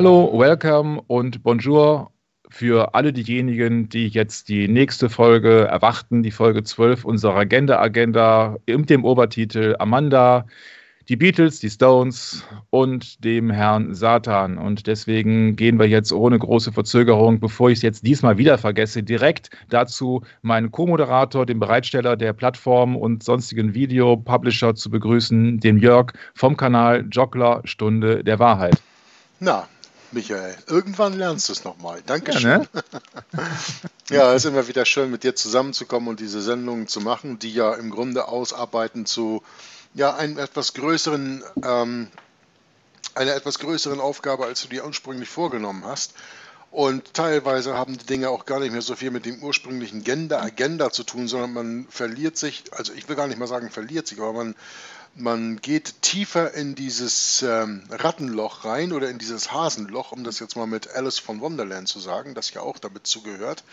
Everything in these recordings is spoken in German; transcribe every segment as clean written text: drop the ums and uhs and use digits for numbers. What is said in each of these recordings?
Hallo, welcome und bonjour für alle diejenigen, die jetzt die nächste Folge erwarten, die Folge 12 unserer Agenda mit dem Obertitel Amanda, die Beatles, die Stones und dem Herrn Satan. Und deswegen gehen wir jetzt ohne große Verzögerung, bevor ich es jetzt diesmal wieder vergesse, direkt dazu, meinen Co-Moderator, den Bereitsteller der Plattform und sonstigen Video-Publisher zu begrüßen, den Jörg vom Kanal Joggler Stunde der Wahrheit. Na, Michael, irgendwann lernst du es nochmal. Dankeschön. Ja, ne? Ja, es ist immer wieder schön, mit dir zusammenzukommen und diese Sendungen zu machen, die ja im Grunde ausarbeiten zu einen etwas größeren, einer etwas größeren Aufgabe, als du dir ursprünglich vorgenommen hast. Und teilweise haben die Dinge auch gar nicht mehr so viel mit dem ursprünglichen Agenda zu tun, sondern man verliert sich, also ich will gar nicht mal sagen verliert sich, aber man geht tiefer in dieses Rattenloch rein oder in dieses Hasenloch, um das jetzt mal mit Alice von Wonderland zu sagen, das ja auch damit zugehört.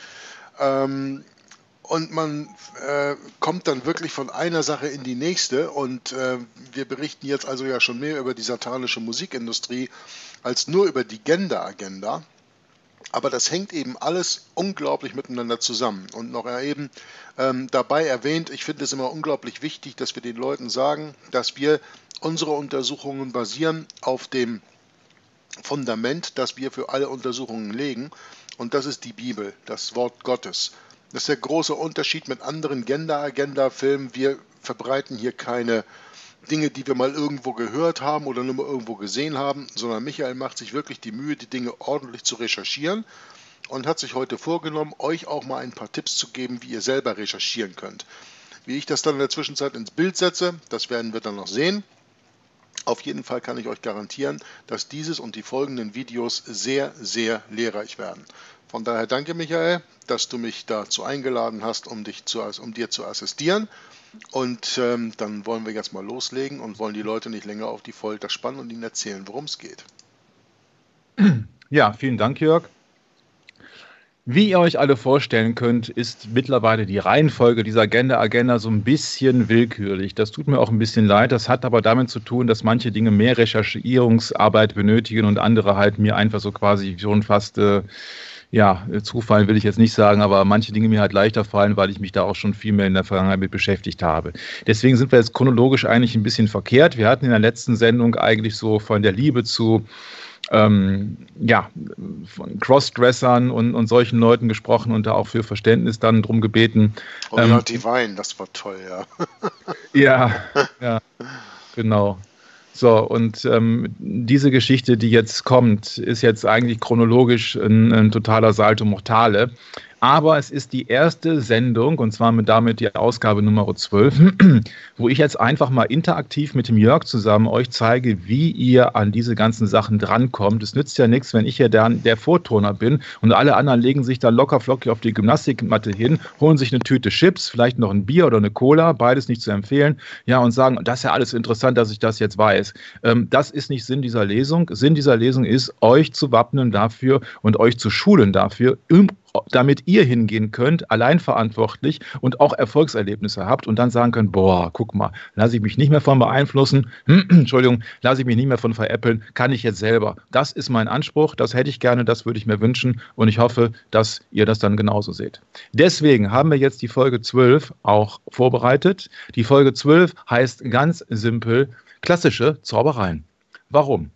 Und man kommt dann wirklich von einer Sache in die nächste. Und wir berichten jetzt also ja schon mehr über die satanische Musikindustrie als nur über die Gender-Agenda. Aber das hängt eben alles unglaublich miteinander zusammen. Und noch eben dabei erwähnt, ich finde es immer unglaublich wichtig, dass wir den Leuten sagen, dass wir unsere Untersuchungen basieren auf dem Fundament, das wir für alle Untersuchungen legen. Und das ist die Bibel, das Wort Gottes. Das ist der große Unterschied mit anderen Gender-Agenda-Filmen. Wir verbreiten hier keine Dinge, die wir mal irgendwo gehört haben oder nur mal irgendwo gesehen haben, sondern Michael macht sich wirklich die Mühe, die Dinge ordentlich zu recherchieren und hat sich heute vorgenommen, euch auch mal ein paar Tipps zu geben, wie ihr selber recherchieren könnt. Wie ich das dann in der Zwischenzeit ins Bild setze, das werden wir dann noch sehen. Auf jeden Fall kann ich euch garantieren, dass dieses und die folgenden Videos sehr, sehr lehrreich werden. Von daher danke, Michael, dass du mich dazu eingeladen hast, um dir zu assistieren. Und dann wollen wir jetzt mal loslegen und wollen die Leute nicht länger auf die Folter spannen und ihnen erzählen, worum es geht. Ja, vielen Dank, Jörg. Wie ihr euch alle vorstellen könnt, ist mittlerweile die Reihenfolge dieser Agenda so ein bisschen willkürlich. Das tut mir auch ein bisschen leid. Das hat aber damit zu tun, dass manche Dinge mehr Recherchierungsarbeit benötigen und andere halt mir einfach so quasi schon fast, zufallen will ich jetzt nicht sagen, aber manche Dinge mir halt leichter fallen, weil ich mich da auch schon viel mehr in der Vergangenheit mit beschäftigt habe. Deswegen sind wir jetzt chronologisch eigentlich ein bisschen verkehrt. Wir hatten in der letzten Sendung eigentlich so von der Liebe zu von Crossdressern und solchen Leuten gesprochen und da auch für Verständnis dann drum gebeten. Oh, Divine, das war toll, ja. ja, genau. So, und diese Geschichte, die jetzt kommt, ist jetzt eigentlich chronologisch ein totaler Salto Mortale. Aber es ist die erste Sendung, und zwar damit die Ausgabe Nummer 12, wo ich jetzt einfach mal interaktiv mit dem Jörg zusammen euch zeige, wie ihr an diese ganzen Sachen drankommt. Es nützt ja nichts, wenn ich ja der Vorturner bin und alle anderen legen sich da lockerflockig auf die Gymnastikmatte hin, holen sich eine Tüte Chips, vielleicht noch ein Bier oder eine Cola, beides nicht zu empfehlen, ja, und sagen, das ist ja alles interessant, dass ich das jetzt weiß. Das ist nicht Sinn dieser Lesung. Sinn dieser Lesung ist, euch zu wappnen dafür und euch zu schulen dafür, damit ihr hingehen könnt, allein verantwortlich und auch Erfolgserlebnisse habt und dann sagen könnt, boah, guck mal, lasse ich mich nicht mehr von beeinflussen, Entschuldigung, lasse ich mich nicht mehr von veräppeln, kann ich jetzt selber. Das ist mein Anspruch, das hätte ich gerne, das würde ich mir wünschen und ich hoffe, dass ihr das dann genauso seht. Deswegen haben wir jetzt die Folge 12 auch vorbereitet. Die Folge 12 heißt ganz simpel, klassische Zaubereien. Warum?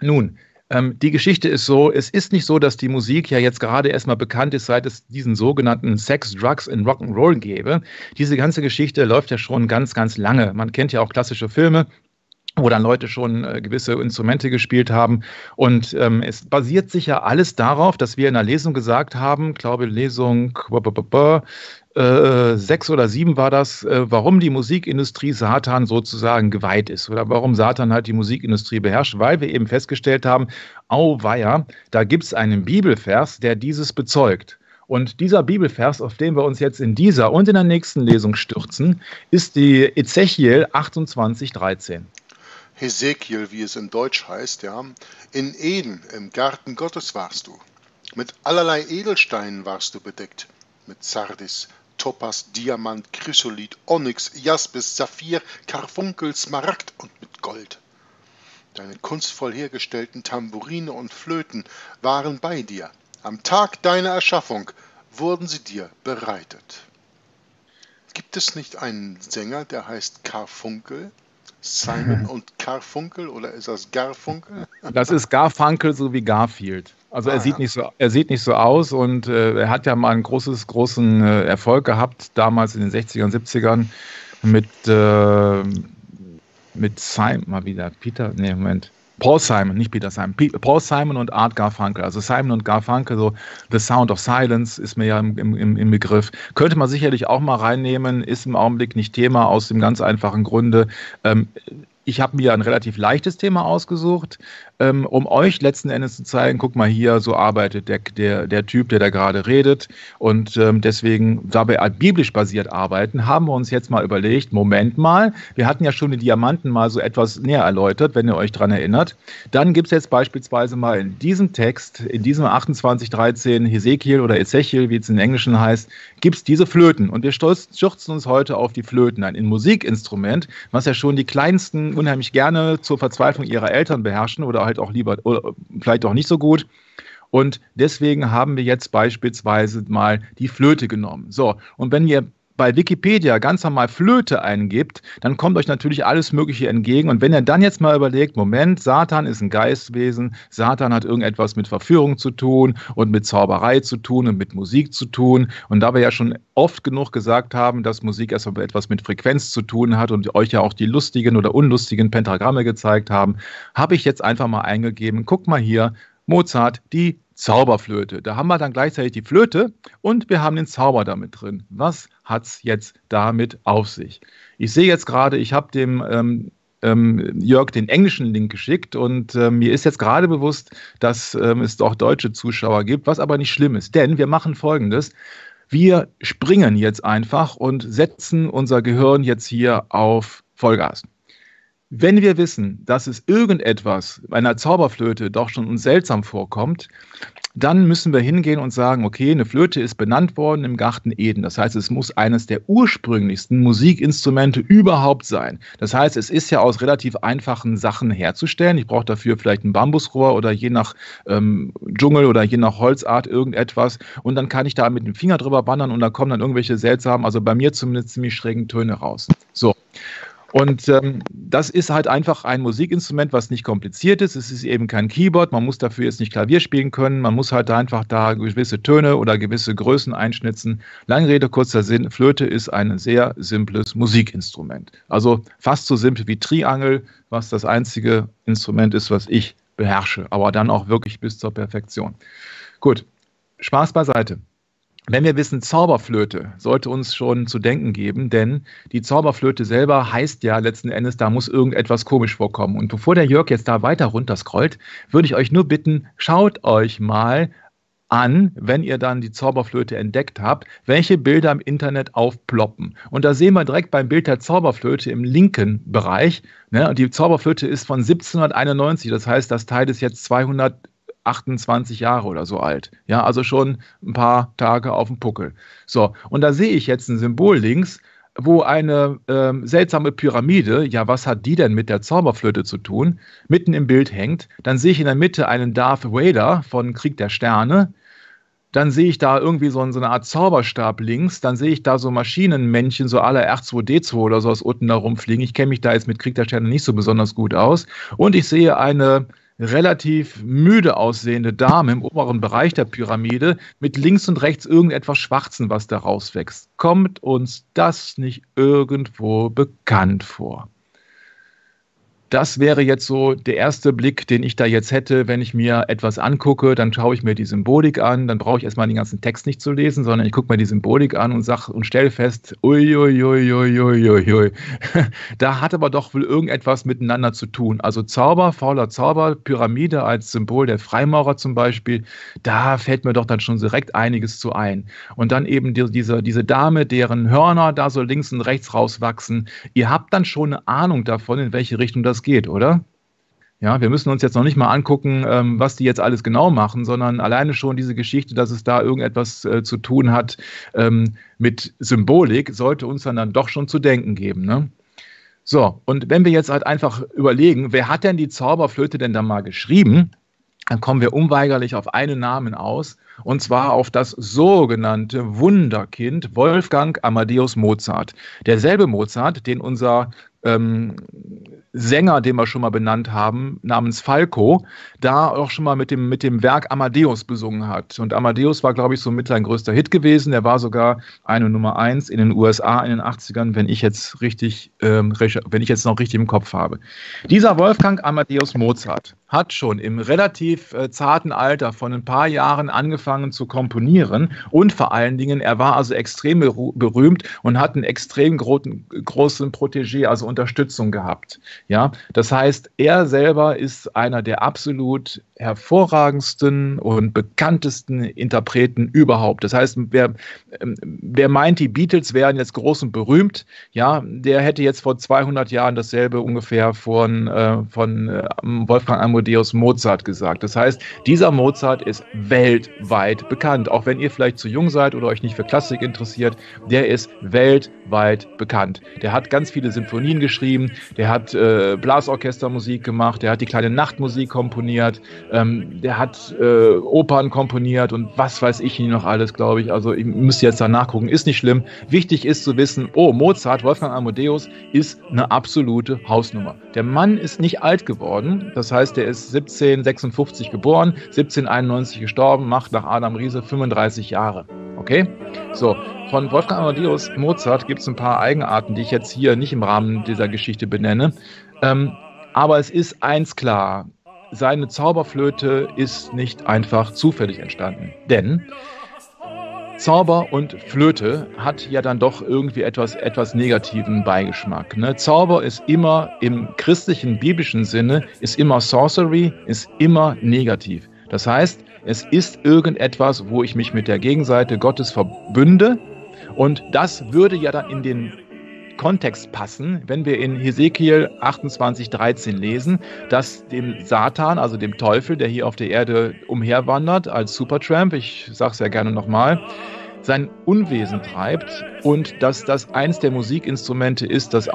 Nun, die Geschichte ist so, es ist nicht so, dass die Musik ja jetzt gerade erstmal bekannt ist, seit es diesen sogenannten Sex, Drugs and Rock'n'Roll gäbe. Diese ganze Geschichte läuft ja schon ganz, ganz lange. Man kennt ja auch klassische Filme, wo dann Leute schon gewisse Instrumente gespielt haben. Und es basiert sich ja alles darauf, dass wir in der Lesung gesagt haben, glaube Lesung 6 oder 7 war das, warum die Musikindustrie Satan sozusagen geweiht ist oder warum Satan halt die Musikindustrie beherrscht, weil wir eben festgestellt haben, auweia, da gibt es einen Bibelvers, der dieses bezeugt. Und dieser Bibelvers, auf den wir uns jetzt in dieser und in der nächsten Lesung stürzen, ist die Ezechiel 28,13. Hesekiel, wie es in Deutsch heißt, ja, in Eden, im Garten Gottes warst du. Mit allerlei Edelsteinen warst du bedeckt. Mit Sardis, Topas, Diamant, Chrysolit, Onyx, Jaspis, Saphir, Karfunkel, Smaragd und mit Gold. Deine kunstvoll hergestellten Tamburine und Flöten waren bei dir. Am Tag deiner Erschaffung wurden sie dir bereitet. Gibt es nicht einen Sänger, der heißt Garfunkel? Simon und Garfunkel, oder ist das Garfunkel? Das ist Garfunkel, so wie Garfield. Also er sieht nicht so aus, und er hat ja mal einen großen Erfolg gehabt, damals in den 60ern, 70ern, mit Simon, mal wieder, Paul Simon und Art Garfunkel. Also Simon und Garfunkel, so The Sound of Silence ist mir ja im Begriff. Könnte man sicherlich auch mal reinnehmen, ist im Augenblick nicht Thema, aus dem ganz einfachen Grunde. Ich habe mir ein relativ leichtes Thema ausgesucht, um euch letzten Endes zu zeigen, guck mal hier, so arbeitet der Typ, der da gerade redet. Und deswegen, da wir biblisch basiert arbeiten, haben wir uns jetzt mal überlegt, Moment mal, wir hatten ja schon die Diamanten mal so etwas näher erläutert, wenn ihr euch daran erinnert. Dann gibt es jetzt beispielsweise mal in diesem Text, in diesem 28,13 Hesekiel oder Ezechiel, wie es im Englischen heißt, gibt es diese Flöten. Und wir stürzen uns heute auf die Flöten, ein Musikinstrument, was ja schon die kleinsten unheimlich gerne zur Verzweiflung ihrer Eltern beherrschen oder halt auch lieber oder vielleicht auch nicht so gut. Und deswegen haben wir jetzt beispielsweise mal die Flöte genommen. So, und wenn ihr bei Wikipedia ganz normal Flöte eingibt, dann kommt euch natürlich alles Mögliche entgegen. Und wenn ihr dann jetzt mal überlegt, Moment, Satan ist ein Geistwesen, Satan hat irgendetwas mit Verführung zu tun und mit Zauberei zu tun und mit Musik zu tun. Und da wir ja schon oft genug gesagt haben, dass Musik erstmal etwas mit Frequenz zu tun hat und euch ja auch die lustigen oder unlustigen Pentagramme gezeigt haben, habe ich jetzt einfach mal eingegeben, guck mal hier, Mozart, die Zauberflöte. Da haben wir dann gleichzeitig die Flöte und wir haben den Zauber damit drin. Was hat es jetzt damit auf sich? Ich sehe jetzt gerade, ich habe dem Jörg den englischen Link geschickt, und mir ist jetzt gerade bewusst, dass es auch deutsche Zuschauer gibt, was aber nicht schlimm ist, denn wir machen Folgendes. Wir springen jetzt einfach und setzen unser Gehirn jetzt hier auf Vollgas. Wenn wir wissen, dass es irgendetwas bei einer Zauberflöte doch schon uns seltsam vorkommt, dann müssen wir hingehen und sagen, okay, eine Flöte ist benannt worden im Garten Eden. Das heißt, es muss eines der ursprünglichsten Musikinstrumente überhaupt sein. Das heißt, es ist ja aus relativ einfachen Sachen herzustellen. Ich brauche dafür vielleicht ein Bambusrohr oder je nach Dschungel oder je nach Holzart irgendetwas. Und dann kann ich da mit dem Finger drüber wandern und da kommen dann irgendwelche seltsamen, also bei mir zumindest ziemlich schrägen Töne raus. So. Und das ist halt einfach ein Musikinstrument, was nicht kompliziert ist. Es ist eben kein Keyboard, man muss dafür jetzt nicht Klavier spielen können. Man muss halt einfach da gewisse Töne oder gewisse Größen einschnitzen. Lange Rede, kurzer Sinn, Flöte ist ein sehr simples Musikinstrument. Also fast so simpel wie Triangel, was das einzige Instrument ist, was ich beherrsche. Aber dann auch wirklich bis zur Perfektion. Gut, Spaß beiseite. Wenn wir wissen, Zauberflöte sollte uns schon zu denken geben, denn die Zauberflöte selber heißt ja letzten Endes, da muss irgendetwas komisch vorkommen. Und bevor der Jörg jetzt da weiter runterscrollt, würde ich euch nur bitten, schaut euch mal an, wenn ihr dann die Zauberflöte entdeckt habt, welche Bilder im Internet aufploppen. Und da sehen wir direkt beim Bild der Zauberflöte im linken Bereich, ne, und die Zauberflöte ist von 1791, das heißt, das Teil ist jetzt 228 Jahre oder so alt. Ja, also schon ein paar Tage auf dem Puckel. So, und da sehe ich jetzt ein Symbol links, wo eine seltsame Pyramide, ja, was hat die denn mit der Zauberflöte zu tun, mitten im Bild hängt. Dann sehe ich in der Mitte einen Darth Vader von Krieg der Sterne. Dann sehe ich da irgendwie so eine Art Zauberstab links. Dann sehe ich da so Maschinenmännchen, so à la R2D2 oder so aus unten da rumfliegen. Ich kenne mich da jetzt mit Krieg der Sterne nicht so besonders gut aus. Und ich sehe eine relativ müde aussehende Dame im oberen Bereich der Pyramide mit links und rechts irgendetwas Schwarzen, was da rauswächst. Kommt uns das nicht irgendwo bekannt vor? Das wäre jetzt so der erste Blick, den ich da jetzt hätte, wenn ich mir etwas angucke, dann schaue ich mir die Symbolik an, dann brauche ich erstmal den ganzen Text nicht zu lesen, sondern ich gucke mir die Symbolik an und sage und stelle fest, uiuiuiuiuiui, da hat aber doch wohl irgendetwas miteinander zu tun. Also Zauber, fauler Zauber, Pyramide als Symbol der Freimaurer zum Beispiel, da fällt mir doch dann schon direkt einiges zu ein. Und dann eben diese Dame, deren Hörner da so links und rechts rauswachsen. Ihr habt dann schon eine Ahnung davon, in welche Richtung das geht, oder? Ja, wir müssen uns jetzt noch nicht mal angucken, was die jetzt alles genau machen, sondern alleine schon diese Geschichte, dass es da irgendetwas zu tun hat mit Symbolik, sollte uns dann doch schon zu denken geben, ne? So, und wenn wir jetzt halt einfach überlegen, wer hat denn die Zauberflöte denn da mal geschrieben, dann kommen wir unweigerlich auf einen Namen aus, und zwar auf das sogenannte Wunderkind Wolfgang Amadeus Mozart. Derselbe Mozart, den unser Sänger, den wir schon mal benannt haben, namens Falco, da auch schon mal mit dem Werk Amadeus besungen hat. Und Amadeus war, glaube ich, so mit sein größter Hit gewesen. Der war sogar eine Nummer 1 in den USA in den 80ern, wenn ich jetzt richtig, wenn ich jetzt noch richtig im Kopf habe. Dieser Wolfgang Amadeus Mozart hat schon im relativ zarten Alter von ein paar Jahren angefangen zu komponieren, und vor allen Dingen, er war also extrem berühmt und hat einen extrem großen Protégé, also Unterstützung gehabt. Ja, das heißt, er selber ist einer der absolut hervorragendsten und bekanntesten Interpreten überhaupt. Das heißt, wer meint, die Beatles wären jetzt groß und berühmt, ja, der hätte jetzt vor 200 Jahren dasselbe ungefähr von Wolfgang Amadeus Mozart gesagt. Das heißt, dieser Mozart ist weltweit bekannt. Auch wenn ihr vielleicht zu jung seid oder euch nicht für Klassik interessiert, der ist weltweit bekannt. Der hat ganz viele Symphonien geschrieben, der hat Blasorchestermusik gemacht, der hat die kleine Nachtmusik komponiert, der hat Opern komponiert und was weiß ich noch alles, glaube ich. Also ich müsste jetzt da nachgucken, ist nicht schlimm. Wichtig ist zu wissen, oh, Mozart, Wolfgang Amadeus ist eine absolute Hausnummer. Der Mann ist nicht alt geworden, das heißt, der ist 1756 geboren, 1791 gestorben, macht nach Adam Riese 35 Jahre. Okay? So, von Wolfgang Amadeus Mozart gibt es ein paar Eigenarten, die ich jetzt hier nicht im Rahmen dieser Geschichte benenne. Aber es ist eins klar, seine Zauberflöte ist nicht einfach zufällig entstanden. Denn Zauber und Flöte hat ja dann doch irgendwie etwas negativen Beigeschmack. Ne? Zauber ist immer im christlichen, biblischen Sinne, ist immer Sorcery, ist immer negativ. Das heißt, es ist irgendetwas, wo ich mich mit der Gegenseite Gottes verbünde, und das würde ja dann in den Kontext passen, wenn wir in Hesekiel 28,13 lesen, dass dem Satan, also dem Teufel, der hier auf der Erde umherwandert als Supertramp, ich sage es ja gerne nochmal, sein Unwesen treibt, und dass das eins der Musikinstrumente ist, das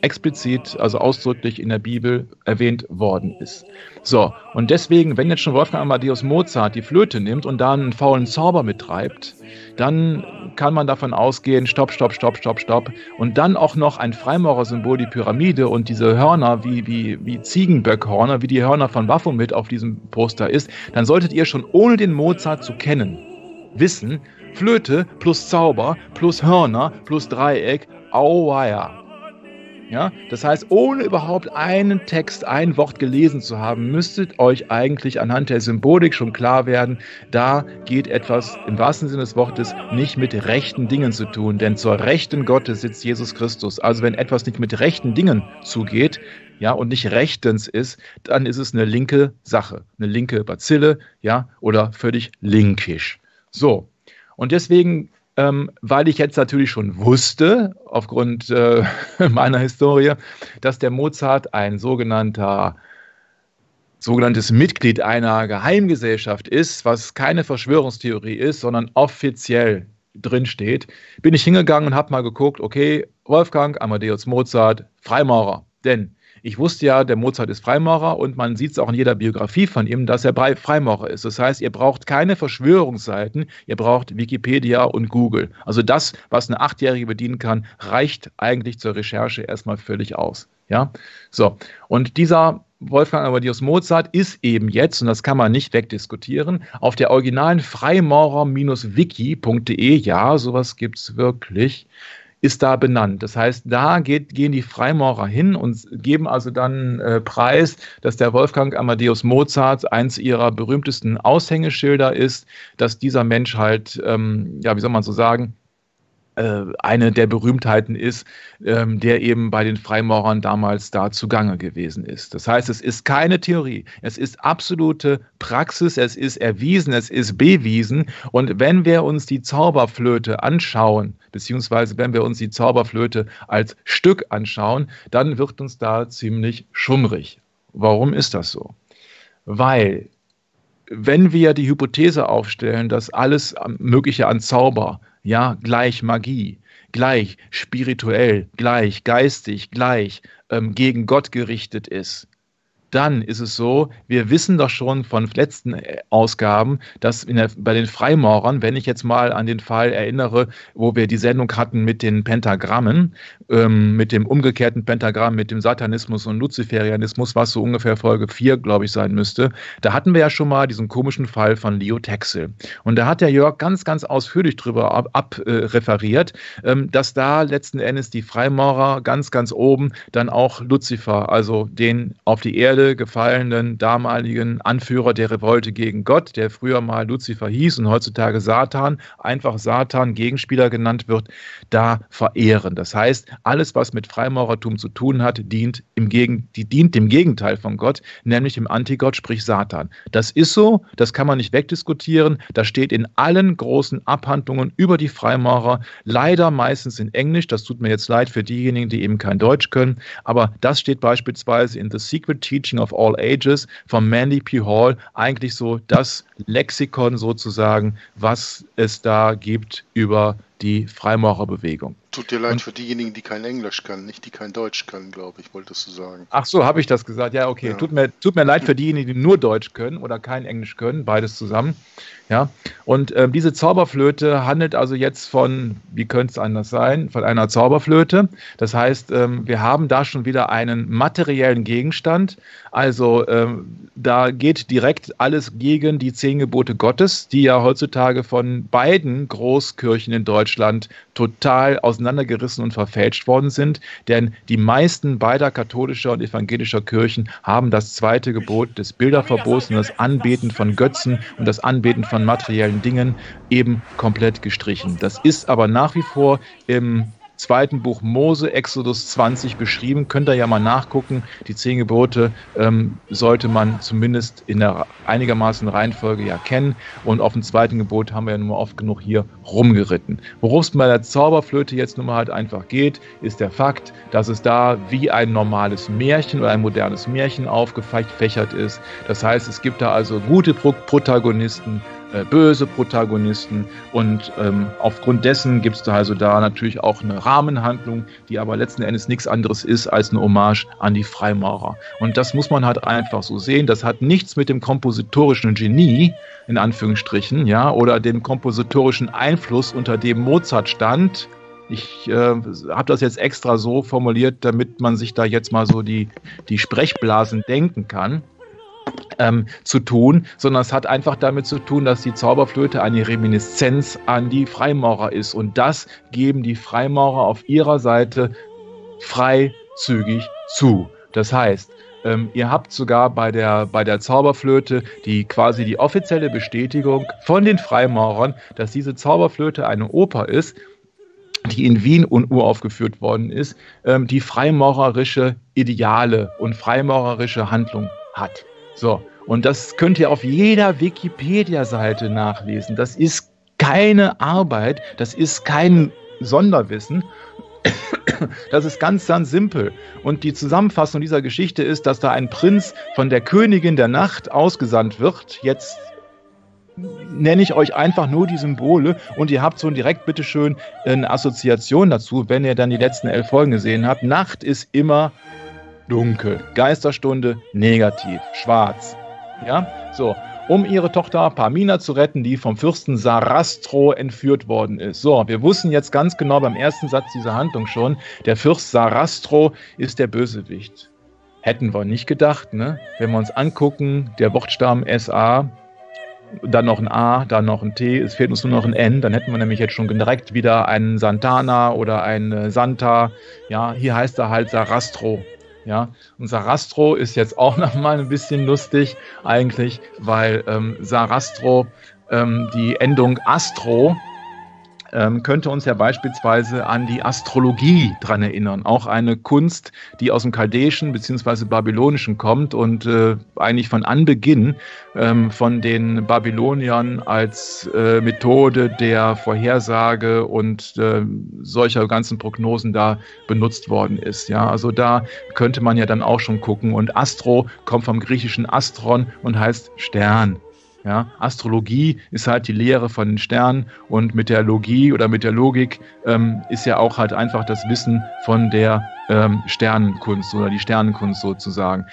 explizit, also ausdrücklich in der Bibel erwähnt worden ist. So, und deswegen, wenn jetzt schon Wolfgang Amadeus Mozart die Flöte nimmt und da einen faulen Zauber mittreibt, dann kann man davon ausgehen, stopp. Und dann auch noch ein Freimaurersymbol, die Pyramide, und diese Hörner wie Ziegenböckhörner, wie die Hörner von Baphomet auf diesem Poster ist, dann solltet ihr schon, ohne den Mozart zu kennen, wissen, Flöte plus Zauber plus Hörner plus Dreieck, auweia. Ja, das heißt, ohne überhaupt einen Text, ein Wort gelesen zu haben, müsstet euch eigentlich anhand der Symbolik schon klar werden, da geht etwas im wahrsten Sinne des Wortes nicht mit rechten Dingen zu tun, denn zur Rechten Gottes sitzt Jesus Christus. Also wenn etwas nicht mit rechten Dingen zugeht, ja, und nicht rechtens ist, dann ist es eine linke Sache, eine linke Bazille, ja, oder völlig linkisch. So, und deswegen, weil ich jetzt natürlich schon wusste, aufgrund meiner Historie, dass der Mozart ein sogenanntes Mitglied einer Geheimgesellschaft ist, was keine Verschwörungstheorie ist, sondern offiziell drinsteht, bin ich hingegangen und habe mal geguckt, okay, Wolfgang Amadeus Mozart, Freimaurer. Denn ich wusste ja, der Mozart ist Freimaurer, und man sieht es auch in jeder Biografie von ihm, dass er Freimaurer ist. Das heißt, ihr braucht keine Verschwörungsseiten, ihr braucht Wikipedia und Google. Also das, was eine 8-Jährige bedienen kann, reicht eigentlich zur Recherche erstmal völlig aus. Ja? So. Und dieser Wolfgang Amadeus Mozart ist eben jetzt, und das kann man nicht wegdiskutieren, auf der originalen freimaurer-wiki.de, ja, sowas gibt es wirklich, ist da benannt. Das heißt, da gehen die Freimaurer hin und geben also dann preis, dass der Wolfgang Amadeus Mozart eins ihrer berühmtesten Aushängeschilder ist, dass dieser Mensch halt, ja, wie soll man so sagen, eine der Berühmtheiten ist, der eben bei den Freimaurern damals da zugange gewesen ist. Das heißt, es ist keine Theorie, es ist absolute Praxis, es ist erwiesen, es ist bewiesen. Und wenn wir uns die Zauberflöte anschauen, beziehungsweise wenn wir uns die Zauberflöte als Stück anschauen, dann wird uns da ziemlich schummrig. Warum ist das so? Weil, wenn wir die Hypothese aufstellen, dass alles Mögliche an Zauber, ja, gleich Magie, gleich spirituell, gleich geistig, gleich gegen Gott gerichtet ist, dann ist es so, wir wissen doch schon von letzten Ausgaben, dass bei den Freimaurern, wenn ich jetzt mal an den Fall erinnere, wo wir die Sendung hatten mit den Pentagrammen, mit dem umgekehrten Pentagramm, mit dem Satanismus und Luziferianismus, was so ungefähr Folge 4, glaube ich, sein müsste, da hatten wir ja schon mal diesen komischen Fall von Leo Texel. Und da hat der Jörg ganz, ganz ausführlich drüber abreferiert, dass da letzten Endes die Freimaurer ganz, ganz oben dann auch Luzifer, also den auf die Erde gefallenen damaligen Anführer der Revolte gegen Gott, der früher mal Luzifer hieß und heutzutage Satan, einfach Satan, Gegenspieler genannt wird, da verehren. Das heißt, alles, was mit Freimaurertum zu tun hat, dient dem Gegenteil von Gott, nämlich dem Antigott, sprich Satan. Das ist so, das kann man nicht wegdiskutieren, das steht in allen großen Abhandlungen über die Freimaurer, leider meistens in Englisch, das tut mir jetzt leid für diejenigen, die eben kein Deutsch können, aber das steht beispielsweise in The Secret Teaching of All Ages von Manly P. Hall, eigentlich so das Lexikon sozusagen, was es da gibt über die Freimaurerbewegung. Tut dir leid für diejenigen, die kein Englisch können, nicht die kein Deutsch können, glaube ich, wolltest du sagen. Ach so, habe ich das gesagt? Ja, okay. Ja. Tut mir leid für diejenigen, die nur Deutsch können oder kein Englisch können, beides zusammen. Ja. Und diese Zauberflöte handelt also jetzt von, wie könnte es anders sein, von einer Zauberflöte. Das heißt, wir haben da schon wieder einen materiellen Gegenstand. Also da geht direkt alles gegen die 10 Gebote Gottes, die ja heutzutage von beiden Großkirchen in Deutschland total auseinandergerissen und verfälscht worden sind, denn die meisten beider katholischer und evangelischer Kirchen haben das 2. Gebot des Bilderverbots und das Anbeten von Götzen und das Anbeten von materiellen Dingen eben komplett gestrichen. Das ist aber nach wie vor im 2. Buch Mose, Exodus 20, beschrieben. Könnt ihr ja mal nachgucken. Die 10 Gebote sollte man zumindest in der einigermaßen Reihenfolge ja kennen. Und auf dem 2. Gebot haben wir ja nun mal oft genug hier rumgeritten. Worum es bei der Zauberflöte jetzt nun mal halt einfach geht, ist der Fakt, dass es da wie ein normales Märchen oder ein modernes Märchen aufgefächert ist. Das heißt, es gibt da also gute Protagonisten, böse Protagonisten und aufgrund dessen gibt es da also da natürlich auch eine Rahmenhandlung, die aber letzten Endes nichts anderes ist als eine Hommage an die Freimaurer. Und das muss man halt einfach so sehen. Das hat nichts mit dem kompositorischen Genie, in Anführungsstrichen, ja, oder dem kompositorischen Einfluss, unter dem Mozart stand. Ich habe das jetzt extra so formuliert, damit man sich da jetzt mal so die Sprechblasen denken kann. Zu tun, sondern es hat einfach damit zu tun, dass die Zauberflöte eine Reminiszenz an die Freimaurer ist. Und das geben die Freimaurer auf ihrer Seite freizügig zu. Das heißt, ihr habt sogar bei der Zauberflöte quasi die offizielle Bestätigung von den Freimaurern, dass diese Zauberflöte eine Oper ist, die in Wien uraufgeführt worden ist, die freimaurerische Ideale und freimaurerische Handlung hat. So, und das könnt ihr auf jeder Wikipedia-Seite nachlesen. Das ist keine Arbeit, das ist kein Sonderwissen. Das ist ganz, ganz simpel. Und die Zusammenfassung dieser Geschichte ist, dass da ein Prinz von der Königin der Nacht ausgesandt wird. Jetzt nenne ich euch einfach nur die Symbole und ihr habt so direkt bitteschön eine Assoziation dazu, wenn ihr dann die letzten 11 Folgen gesehen habt. Nacht ist immer dunkel. Geisterstunde negativ. Schwarz. Ja, so. Um ihre Tochter Parmina zu retten, die vom Fürsten Sarastro entführt worden ist. So, wir wussten jetzt ganz genau beim ersten Satz dieser Handlung schon, der Fürst Sarastro ist der Bösewicht. Hätten wir nicht gedacht, ne? Wenn wir uns angucken, der Wortstamm SA, dann noch ein A, dann noch ein T, es fehlt uns nur noch ein N, dann hätten wir nämlich jetzt schon direkt wieder einen Santana oder einen Santa. Ja, hier heißt er halt Sarastro. Ja, und Sarastro ist jetzt auch nochmal ein bisschen lustig eigentlich, weil Sarastro, die Endung Astro, könnte uns ja beispielsweise an die Astrologie dran erinnern. Auch eine Kunst, die aus dem Chaldäischen bzw. Babylonischen kommt und eigentlich von Anbeginn von den Babyloniern als Methode der Vorhersage und solcher ganzen Prognosen da benutzt worden ist. Ja, also da könnte man ja dann auch schon gucken. Und Astro kommt vom griechischen Astron und heißt Stern. Ja? Astrologie ist halt die Lehre von den Sternen und mit der Logie oder mit der Logik ist ja auch halt einfach das Wissen von der Sternenkunst oder die Sternenkunst sozusagen.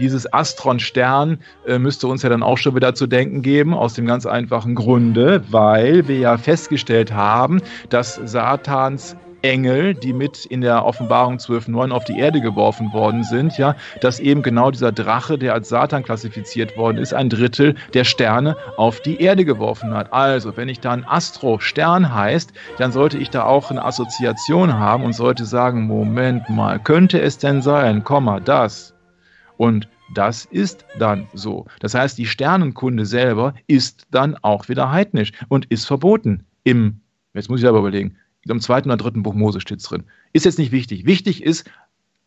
Dieses Astron-Stern müsste uns ja dann auch schon wieder zu denken geben, aus dem ganz einfachen Grunde, weil wir ja festgestellt haben, dass Satans Engel, die mit in der Offenbarung 12,9 auf die Erde geworfen worden sind, ja, dass eben genau dieser Drache, der als Satan klassifiziert worden ist, ein Drittel der Sterne auf die Erde geworfen hat. Also, wenn ich da ein Astro-Stern heißt, dann sollte ich da auch eine Assoziation haben und sollte sagen, Moment mal, könnte es denn sein, Komma, das? Und das ist dann so. Das heißt, die Sternenkunde selber ist dann auch wieder heidnisch und ist verboten im, jetzt muss ich selber überlegen, im 2. oder 3. Buch Mose steht es drin. Ist jetzt nicht wichtig. Wichtig ist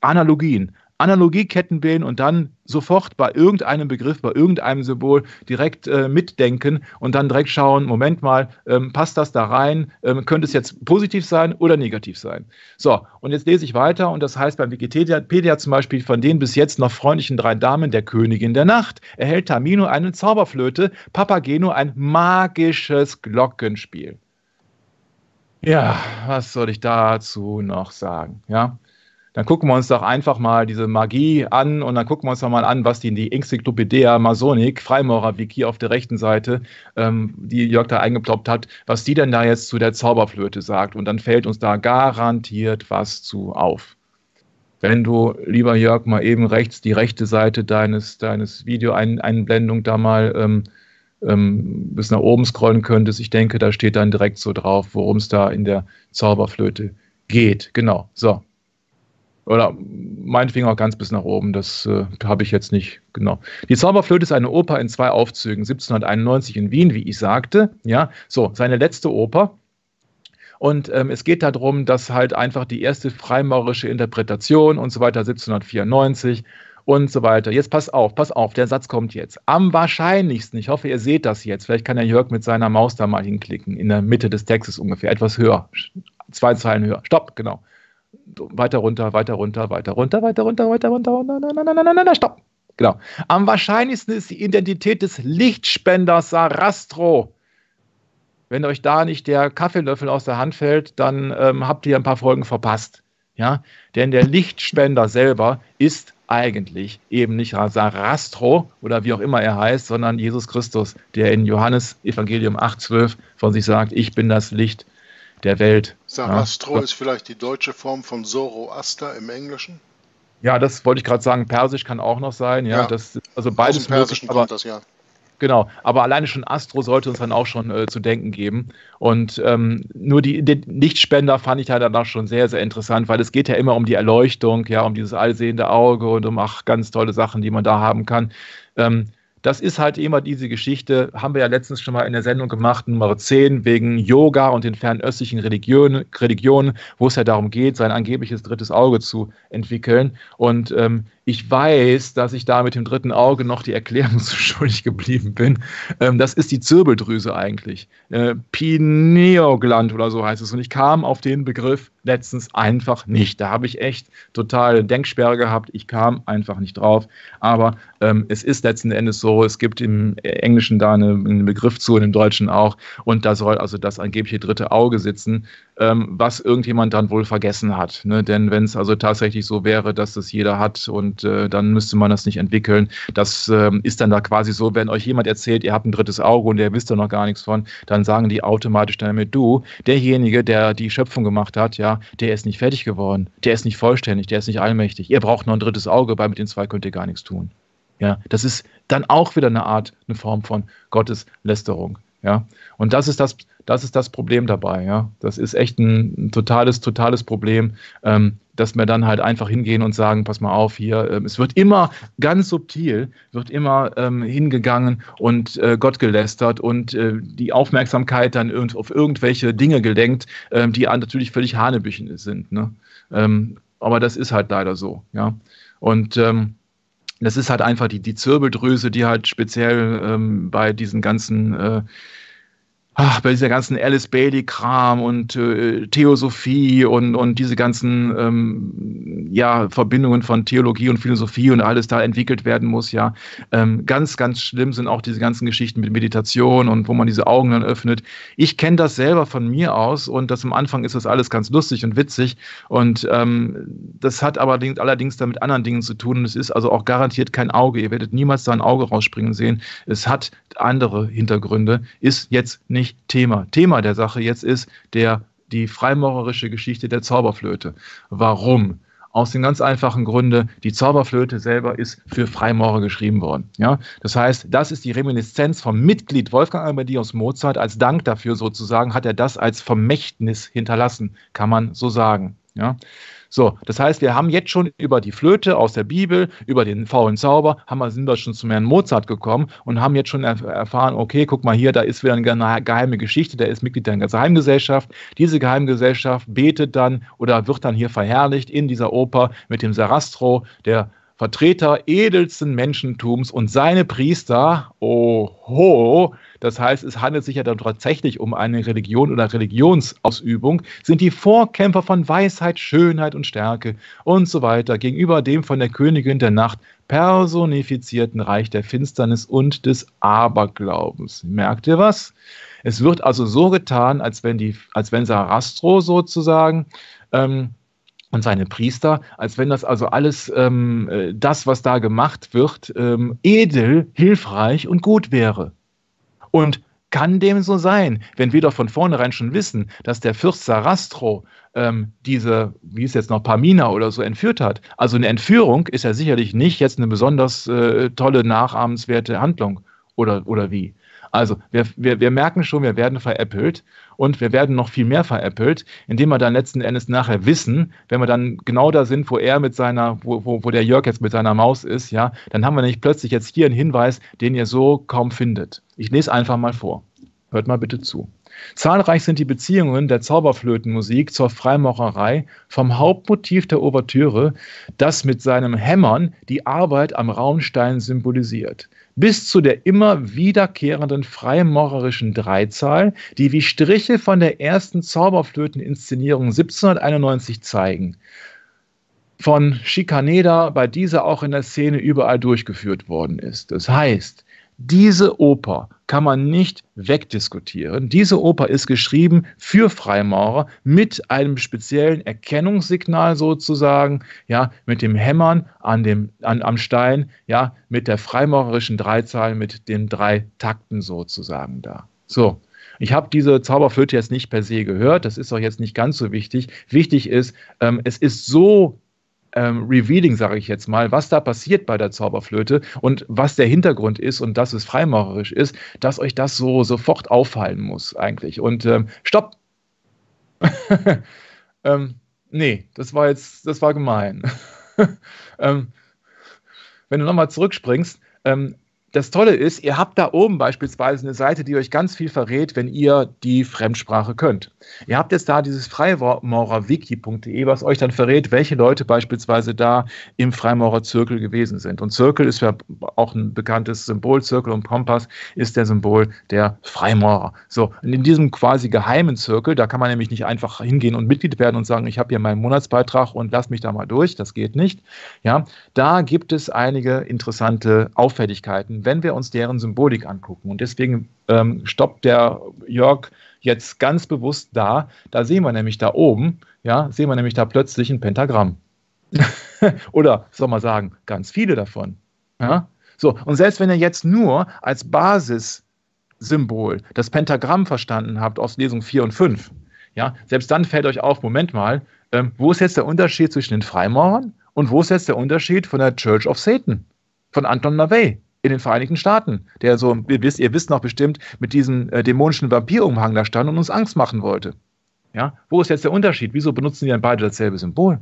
Analogien. Analogieketten bilden und dann sofort bei irgendeinem Begriff, bei irgendeinem Symbol direkt mitdenken und dann direkt schauen, Moment mal, passt das da rein? Könnte es jetzt positiv sein oder negativ sein? So, und jetzt lese ich weiter und das heißt beim Wikipedia zum Beispiel von den bis jetzt noch freundlichen 3 Damen der Königin der Nacht erhält Tamino eine Zauberflöte, Papageno ein magisches Glockenspiel. Ja, was soll ich dazu noch sagen? Ja? Dann gucken wir uns doch einfach mal diese Magie an und dann gucken wir uns doch mal an, was die Enzyklopädie Masonic, Freimaurer-Wiki auf der rechten Seite, die Jörg da eingeploppt hat, was die denn da jetzt zu der Zauberflöte sagt. Und dann fällt uns da garantiert was zu auf. Wenn du, lieber Jörg, mal eben rechts die rechte Seite deines Video-Einblendung da mal bis nach oben scrollen könntest. Ich denke, da steht dann direkt so drauf, worum es da in der Zauberflöte geht. Genau, so. Oder meinetwegen auch ganz bis nach oben, das habe ich jetzt nicht, genau. Die Zauberflöte ist eine Oper in 2 Aufzügen, 1791 in Wien, wie ich sagte. Ja, so, seine letzte Oper. Und es geht darum, dass halt einfach die erste freimaurische Interpretation und so weiter, 1794, und so weiter. Jetzt pass auf, der Satz kommt jetzt. Am wahrscheinlichsten, ich hoffe, ihr seht das jetzt, vielleicht kann der Jörg mit seiner Maus da mal hinklicken, in der Mitte des Textes ungefähr, etwas höher, 2 Zeilen höher. Stopp, genau. Weiter runter, weiter runter, weiter runter, weiter runter, weiter runter, nein, stopp. Genau. Am wahrscheinlichsten ist die Identität des Lichtspenders Sarastro. Wenn euch da nicht der Kaffeelöffel aus der Hand fällt, dann habt ihr ein paar Folgen verpasst. Ja? Denn der Lichtspender selber ist eigentlich eben nicht Sarastro oder wie auch immer er heißt, sondern Jesus Christus, der in Johannes Evangelium 8,12 von sich sagt, ich bin das Licht der Welt. Sarastro ja, ist vielleicht die deutsche Form von Zoroaster im Englischen? Ja, das wollte ich gerade sagen, Persisch kann auch noch sein. Ja, ja. Das, also beides aus dem Persischen möglich, kommt das, ja. Genau, aber alleine schon Astro sollte uns dann auch schon zu denken geben. Und nur den Lichtspender fand ich halt danach schon sehr, sehr interessant, weil es geht ja immer um die Erleuchtung, ja, um dieses allsehende Auge und um ach, ganz tolle Sachen, die man da haben kann. Das ist halt immer diese Geschichte, haben wir ja letztens schon mal in der Sendung gemacht, Nummer 10, wegen Yoga und den fernöstlichen Religionen, wo es ja darum geht, sein angebliches drittes Auge zu entwickeln. Und ich weiß, dass ich da mit dem dritten Auge noch die Erklärung zu schuldig geblieben bin. Das ist die Zirbeldrüse eigentlich. Pineogland oder so heißt es. Und ich kam auf den Begriff letztens einfach nicht. Da habe ich echt totale Denksperre gehabt. Ich kam einfach nicht drauf. Aber es ist letzten Endes so, es gibt im Englischen da einen Begriff zu und im Deutschen auch. Und da soll also das angebliche dritte Auge sitzen, was irgendjemand dann wohl vergessen hat. Ne? Denn wenn es also tatsächlich so wäre, dass das jeder hat und dann müsste man das nicht entwickeln. Das ist dann da quasi so, wenn euch jemand erzählt, ihr habt ein drittes Auge und ihr wisst da noch gar nichts von, dann sagen die automatisch damit, du, derjenige, der die Schöpfung gemacht hat, ja, der ist nicht fertig geworden, der ist nicht vollständig, der ist nicht allmächtig. Ihr braucht noch ein drittes Auge, weil mit den 2 könnt ihr gar nichts tun. Ja, das ist dann auch wieder eine Form von Gotteslästerung. Ja, und das ist das Problem dabei. Ja, das ist echt ein totales Problem, dass wir dann halt einfach hingehen und sagen, pass mal auf hier, es wird immer ganz subtil, wird immer hingegangen und Gott gelästert und die Aufmerksamkeit dann auf irgendwelche Dinge gelenkt, die natürlich völlig hanebüchen sind. Ne? Aber das ist halt leider so. Ja, und das ist halt einfach die Zirbeldrüse, die halt speziell bei diesen ganzen bei dieser ganzen Alice Bailey-Kram und Theosophie und diese ganzen Verbindungen von Theologie und Philosophie und alles da entwickelt werden muss, ja. Ganz, ganz schlimm sind auch diese ganzen Geschichten mit Meditation und wo man diese Augen dann öffnet. Ich kenne das selber von mir aus und das am Anfang ist das alles ganz lustig und witzig und das hat aber allerdings dann mit anderen Dingen zu tun und es ist also auch garantiert kein Auge. Ihr werdet niemals da ein Auge rausspringen sehen. Es hat andere Hintergründe, ist jetzt nicht Thema. Thema der Sache jetzt ist die freimaurerische Geschichte der Zauberflöte. Warum? Aus dem ganz einfachen Grunde, die Zauberflöte selber ist für Freimaurer geschrieben worden. Ja? Das heißt, das ist die Reminiszenz vom Mitglied Wolfgang Amadeus Mozart. Als Dank dafür sozusagen hat er das als Vermächtnis hinterlassen, kann man so sagen. Ja? So, das heißt, wir haben jetzt schon über die Flöte aus der Bibel, über den faulen Zauber, sind wir schon zum Herrn Mozart gekommen und haben jetzt schon erfahren, okay, guck mal hier, da ist wieder eine geheime Geschichte, der ist Mitglied der Geheimgesellschaft. Diese Geheimgesellschaft betet dann oder wird dann hier verherrlicht in dieser Oper mit dem Sarastro, der Vertreter edelsten Menschentums und seine Priester, oho, das heißt, es handelt sich ja dann tatsächlich um eine Religion oder Religionsausübung, sind die Vorkämpfer von Weisheit, Schönheit und Stärke und so weiter gegenüber dem von der Königin der Nacht personifizierten Reich der Finsternis und des Aberglaubens. Merkt ihr was? Es wird also so getan, als wenn Sarastro sozusagen und seine Priester, als wenn das also alles, das, was da gemacht wird, edel, hilfreich und gut wäre. Und kann dem so sein, wenn wir doch von vornherein schon wissen, dass der Fürst Sarastro diese, wie es jetzt noch, Pamina oder so entführt hat. Also eine Entführung ist ja sicherlich nicht jetzt eine besonders tolle, nachahmenswerte Handlung oder wie. Also wir merken schon, wir werden veräppelt und wir werden noch viel mehr veräppelt, indem wir dann letzten Endes nachher wissen, wenn wir dann genau da sind, wo er mit seiner, wo der Jörg jetzt mit seiner Maus ist, ja, dann haben wir nicht plötzlich jetzt hier einen Hinweis, den ihr so kaum findet. Ich lese einfach mal vor. Hört mal bitte zu. Zahlreich sind die Beziehungen der Zauberflötenmusik zur Freimaurerei vom Hauptmotiv der Ouvertüre, das mit seinem Hämmern die Arbeit am Raunstein symbolisiert, bis zu der immer wiederkehrenden freimaurerischen Dreizahl, die wie Striche von der ersten Zauberflöteninszenierung 1791 zeigen. Von Schikaneder bei dieser auch in der Szene überall durchgeführt worden ist. Das heißt, diese Oper kann man nicht wegdiskutieren. Diese Oper ist geschrieben für Freimaurer mit einem speziellen Erkennungssignal sozusagen, ja, mit dem Hämmern am Stein, ja, mit der freimaurerischen Dreizahl, mit den drei Takten sozusagen da. So. Ich habe diese Zauberflöte jetzt nicht per se gehört, das ist doch jetzt nicht ganz so wichtig. Wichtig ist, es ist so revealing, sage ich jetzt mal, was da passiert bei der Zauberflöte und was der Hintergrund ist und dass es freimaurerisch ist, dass euch das so sofort auffallen muss eigentlich. Und stopp! Nee, das war gemein. Wenn du nochmal zurückspringst, das Tolle ist, ihr habt da oben beispielsweise eine Seite, die euch ganz viel verrät, wenn ihr die Fremdsprache könnt. Ihr habt jetzt da dieses freimaurerwiki.de, was euch dann verrät, welche Leute beispielsweise da im Freimaurerzirkel gewesen sind. Und Zirkel ist ja auch ein bekanntes Symbol. Zirkel und Kompass ist der Symbol der Freimaurer. So, und in diesem quasi geheimen Zirkel, da kann man nämlich nicht einfach hingehen und Mitglied werden und sagen, ich habe hier meinen Monatsbeitrag und lass mich da mal durch. Das geht nicht. Ja, da gibt es einige interessante Auffälligkeiten, wenn wir uns deren Symbolik angucken. Und deswegen stoppt der Jörg jetzt ganz bewusst da. Da sehen wir nämlich da oben, ja, sehen wir nämlich da plötzlich ein Pentagramm. Oder, soll man sagen, ganz viele davon. Ja? So, und selbst wenn ihr jetzt nur als Basissymbol das Pentagramm verstanden habt aus Lesung 4 und 5, ja, selbst dann fällt euch auf, Moment mal, wo ist jetzt der Unterschied zwischen den Freimaurern und wo ist jetzt der Unterschied von der Church of Satan, von Anton LaVey? In den Vereinigten Staaten, der so, ihr wisst noch bestimmt, mit diesem dämonischen Vampirumhang da stand und uns Angst machen wollte. Ja? Wo ist jetzt der Unterschied? Wieso benutzen die dann beide dasselbe Symbol?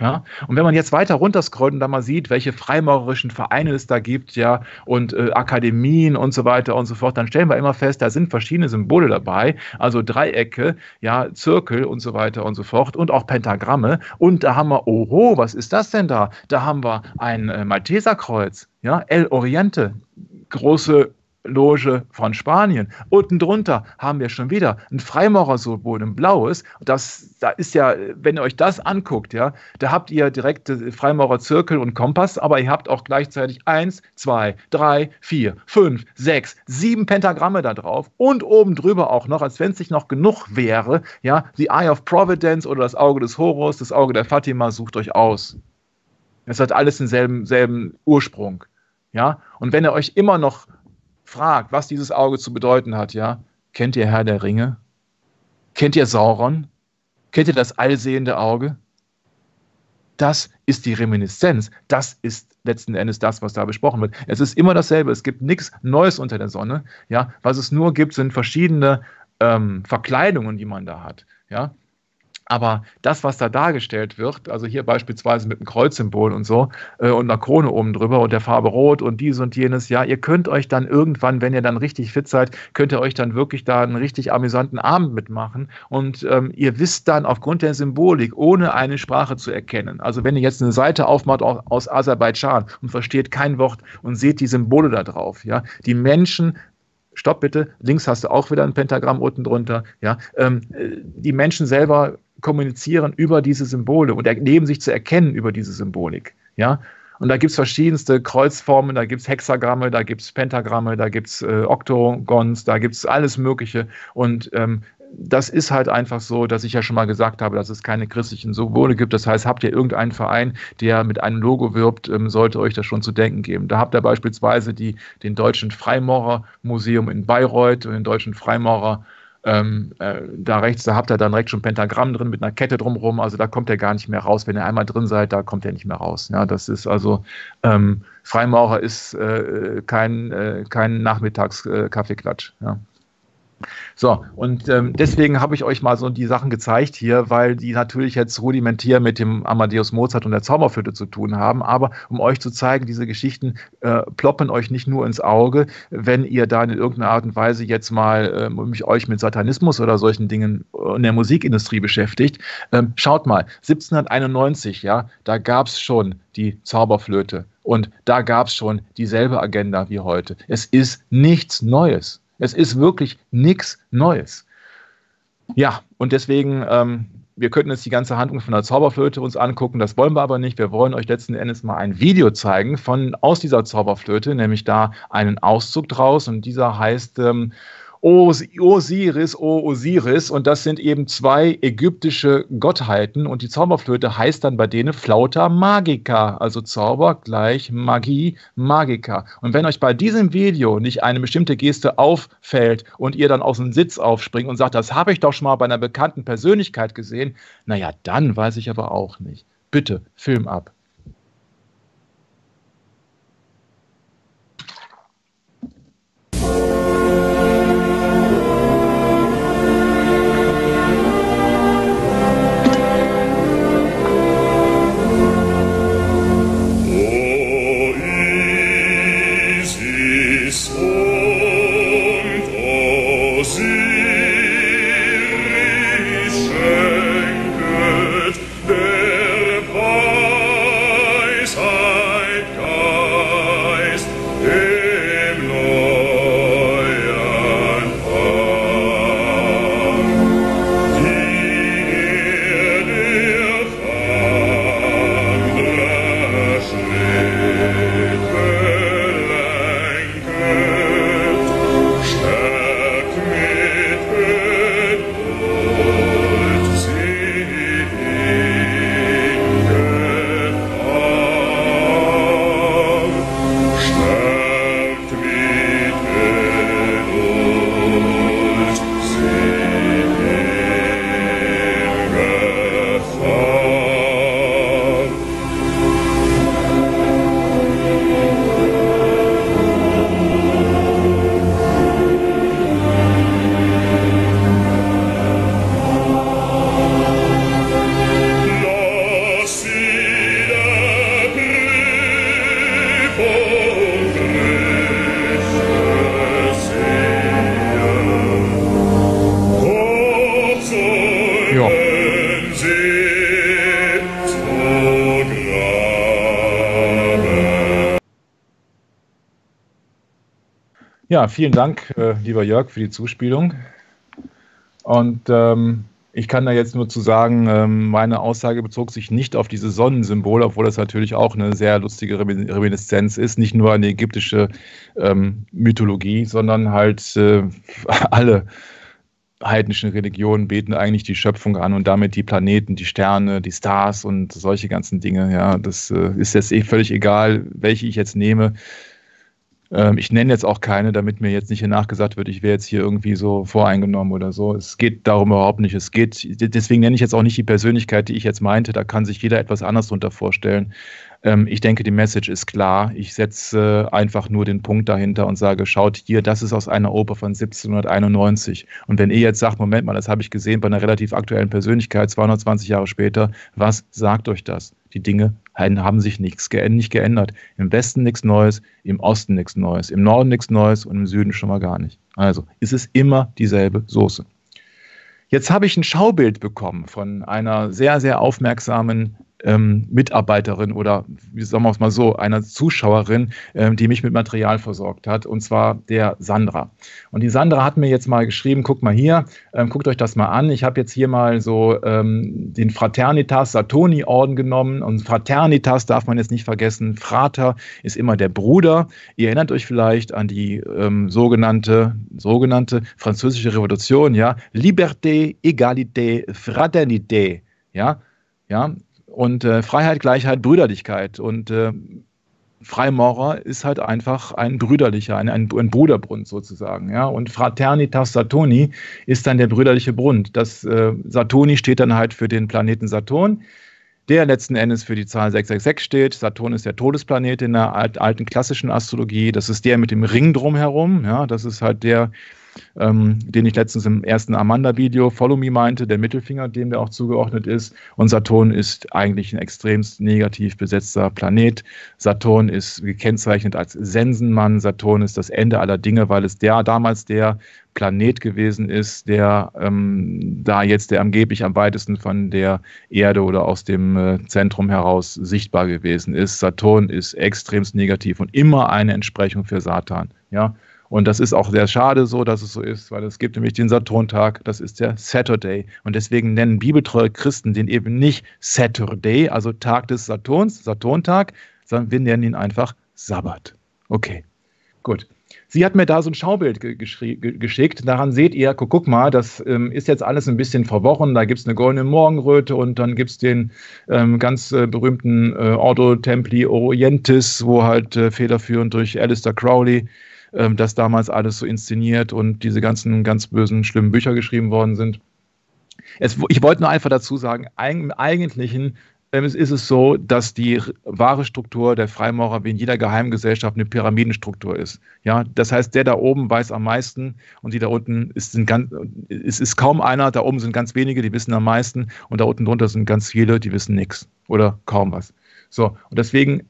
Ja? Und wenn man jetzt weiter runterscrollt und da mal sieht, welche freimaurerischen Vereine es da gibt, ja, und Akademien und so weiter und so fort, dann stellen wir immer fest, da sind verschiedene Symbole dabei, also Dreiecke, ja, Zirkel und so weiter und so fort und auch Pentagramme. Und da haben wir, oho, was ist das denn da? Da haben wir ein Malteserkreuz. Ja, El Oriente, große Loge von Spanien. Unten drunter haben wir schon wieder ein Freimaurersymbol, ein blaues. Das, da ist ja, wenn ihr euch das anguckt, ja, da habt ihr direkt Freimaurerzirkel und Kompass, aber ihr habt auch gleichzeitig 1, 2, 3, 4, 5, 6, 7 Pentagramme da drauf und oben drüber auch noch, als wenn es nicht noch genug wäre, ja, The Eye of Providence oder das Auge des Horus, das Auge der Fatima, sucht euch aus. Es hat alles denselben Ursprung. Ja? Und wenn ihr euch immer noch fragt, was dieses Auge zu bedeuten hat, ja, kennt ihr Herr der Ringe? Kennt ihr Sauron? Kennt ihr das allsehende Auge? Das ist die Reminiszenz. Das ist letzten Endes das, was da besprochen wird. Es ist immer dasselbe. Es gibt nichts Neues unter der Sonne. Ja? Was es nur gibt, sind verschiedene Verkleidungen, die man da hat. Ja? Aber das, was da dargestellt wird, also hier beispielsweise mit einem Kreuzsymbol und so und einer Krone oben drüber und der Farbe Rot und dies und jenes, ja, ihr könnt euch dann irgendwann, wenn ihr dann richtig fit seid, könnt ihr euch dann wirklich da einen richtig amüsanten Abend mitmachen und ihr wisst dann aufgrund der Symbolik, ohne eine Sprache zu erkennen. Also wenn ihr jetzt eine Seite aufmacht aus Aserbaidschan und versteht kein Wort und seht die Symbole da drauf, ja, die Menschen... Stopp bitte, links hast du auch wieder ein Pentagramm unten drunter. Ja, die Menschen selber kommunizieren über diese Symbole und erleben sich zu erkennen über diese Symbolik. Ja? Und da gibt es verschiedenste Kreuzformen, da gibt es Hexagramme, da gibt es Pentagramme, da gibt es Oktogons, da gibt es alles Mögliche. Und das ist halt einfach so, dass ich ja schon mal gesagt habe, dass es keine christlichen Symbole gibt. Das heißt, habt ihr irgendeinen Verein, der mit einem Logo wirbt, sollte euch das schon zu denken geben. Da habt ihr beispielsweise den Deutschen Freimaurermuseum in Bayreuth und den Deutschen Freimaurer da rechts, da habt ihr dann direkt schon Pentagramm drin mit einer Kette drumherum. Also da kommt ihr gar nicht mehr raus. Wenn ihr einmal drin seid, da kommt ihr nicht mehr raus. Ja, das ist also, Freimaurer ist kein Nachmittagskaffeeklatsch. Ja. So, und deswegen habe ich euch mal so die Sachen gezeigt hier, weil die natürlich jetzt rudimentär mit dem Amadeus Mozart und der Zauberflöte zu tun haben, aber um euch zu zeigen, diese Geschichten ploppen euch nicht nur ins Auge, wenn ihr da in irgendeiner Art und Weise jetzt mal euch mit Satanismus oder solchen Dingen in der Musikindustrie beschäftigt. Schaut mal, 1791, ja, da gab es schon die Zauberflöte und da gab es schon dieselbe Agenda wie heute. Es ist nichts Neues. Es ist wirklich nichts Neues. Ja, und deswegen, wir könnten jetzt die ganze Handlung von der Zauberflöte uns angucken, das wollen wir aber nicht. Wir wollen euch letzten Endes mal ein Video zeigen aus dieser Zauberflöte, nämlich da einen Auszug draus. Und dieser heißt Osiris, O Osiris. Und das sind eben zwei ägyptische Gottheiten. Und die Zauberflöte heißt dann bei denen Flauta Magica. Also Zauber gleich Magie Magica. Und wenn euch bei diesem Video nicht eine bestimmte Geste auffällt und ihr dann aus dem Sitz aufspringt und sagt, das habe ich doch schon mal bei einer bekannten Persönlichkeit gesehen, naja, dann weiß ich aber auch nicht. Bitte, Film ab. Ja, vielen Dank, lieber Jörg, für die Zuspielung. Und ich kann da jetzt nur zu sagen, meine Aussage bezog sich nicht auf diese Sonnensymbole, obwohl das natürlich auch eine sehr lustige Reminiszenz ist, nicht nur an die ägyptische Mythologie, sondern halt alle heidnischen Religionen beten eigentlich die Schöpfung an und damit die Planeten, die Sterne, die Stars und solche ganzen Dinge. Ja, das ist jetzt eh völlig egal, welche ich jetzt nehme. Ich nenne jetzt auch keine, damit mir jetzt nicht hier nachgesagt wird, ich wäre jetzt hier irgendwie so voreingenommen oder so. Es geht darum überhaupt nicht. Es geht, deswegen nenne ich jetzt auch nicht die Persönlichkeit, die ich jetzt meinte. Da kann sich jeder etwas anders drunter vorstellen. Ich denke, die Message ist klar. Ich setze einfach nur den Punkt dahinter und sage, schaut hier, das ist aus einer Oper von 1791. Und wenn ihr jetzt sagt, Moment mal, das habe ich gesehen bei einer relativ aktuellen Persönlichkeit, 220 Jahre später, was sagt euch das? Die Dinge haben sich nicht geändert. Im Westen nichts Neues, im Osten nichts Neues, im Norden nichts Neues und im Süden schon mal gar nicht. Also ist es immer dieselbe Soße. Jetzt habe ich ein Schaubild bekommen von einer sehr, sehr aufmerksamen Mitarbeiterin oder, wie sagen wir es mal so, einer Zuschauerin, die mich mit Material versorgt hat, und zwar der Sandra. Und die Sandra hat mir jetzt mal geschrieben, guckt mal hier, guckt euch das mal an. Ich habe jetzt hier mal so den Fraternitas Saturni Orden genommen, und Fraternitas darf man jetzt nicht vergessen. Frater ist immer der Bruder. Ihr erinnert euch vielleicht an die sogenannte französische Revolution, ja, Liberté, Egalité, Fraternité, ja, ja. Und Freiheit, Gleichheit, Brüderlichkeit. Und Freimaurer ist halt einfach ein brüderlicher, ein Bruderbund sozusagen. Ja? Und Fraternitas Saturni ist dann der brüderliche Bund. Das Saturni steht dann halt für den Planeten Saturn, der letzten Endes für die Zahl 666 steht. Saturn ist der Todesplanet in der alten klassischen Astrologie. Das ist der mit dem Ring drumherum. Ja? Das ist halt der, den ich letztens im ersten Amanda-Video, Follow Me, meinte, der Mittelfinger, dem der auch zugeordnet ist. Und Saturn ist eigentlich ein extremst negativ besetzter Planet. Saturn ist gekennzeichnet als Sensenmann. Saturn ist das Ende aller Dinge, weil es damals der Planet gewesen ist, der da jetzt der angeblich am weitesten von der Erde oder aus dem Zentrum heraus sichtbar gewesen ist. Saturn ist extremst negativ und immer eine Entsprechung für Satan, ja. Und das ist auch sehr schade so, dass es so ist, weil es gibt nämlich den Saturntag, das ist der Saturday. Und deswegen nennen bibeltreue Christen den eben nicht Saturday, also Tag des Saturns, Saturntag, sondern wir nennen ihn einfach Sabbat. Okay, gut. Sie hat mir da so ein Schaubild geschickt. Daran seht ihr, guck mal, das ist jetzt alles ein bisschen verworren. Da gibt es eine goldene Morgenröte und dann gibt es den ganz berühmten Ordo Templi Orientis, wo halt federführend durch Aleister Crowley das damals alles so inszeniert und diese ganzen ganz bösen, schlimmen Bücher geschrieben worden sind. Ich wollte nur einfach dazu sagen, im Eigentlichen ist es so, dass die wahre Struktur der Freimaurer wie in jeder Geheimgesellschaft eine Pyramidenstruktur ist. Ja, das heißt, der da oben weiß am meisten und die da unten, es ist kaum einer, da oben sind ganz wenige, die wissen am meisten und da unten drunter sind ganz viele, die wissen nichts oder kaum was. So, und deswegen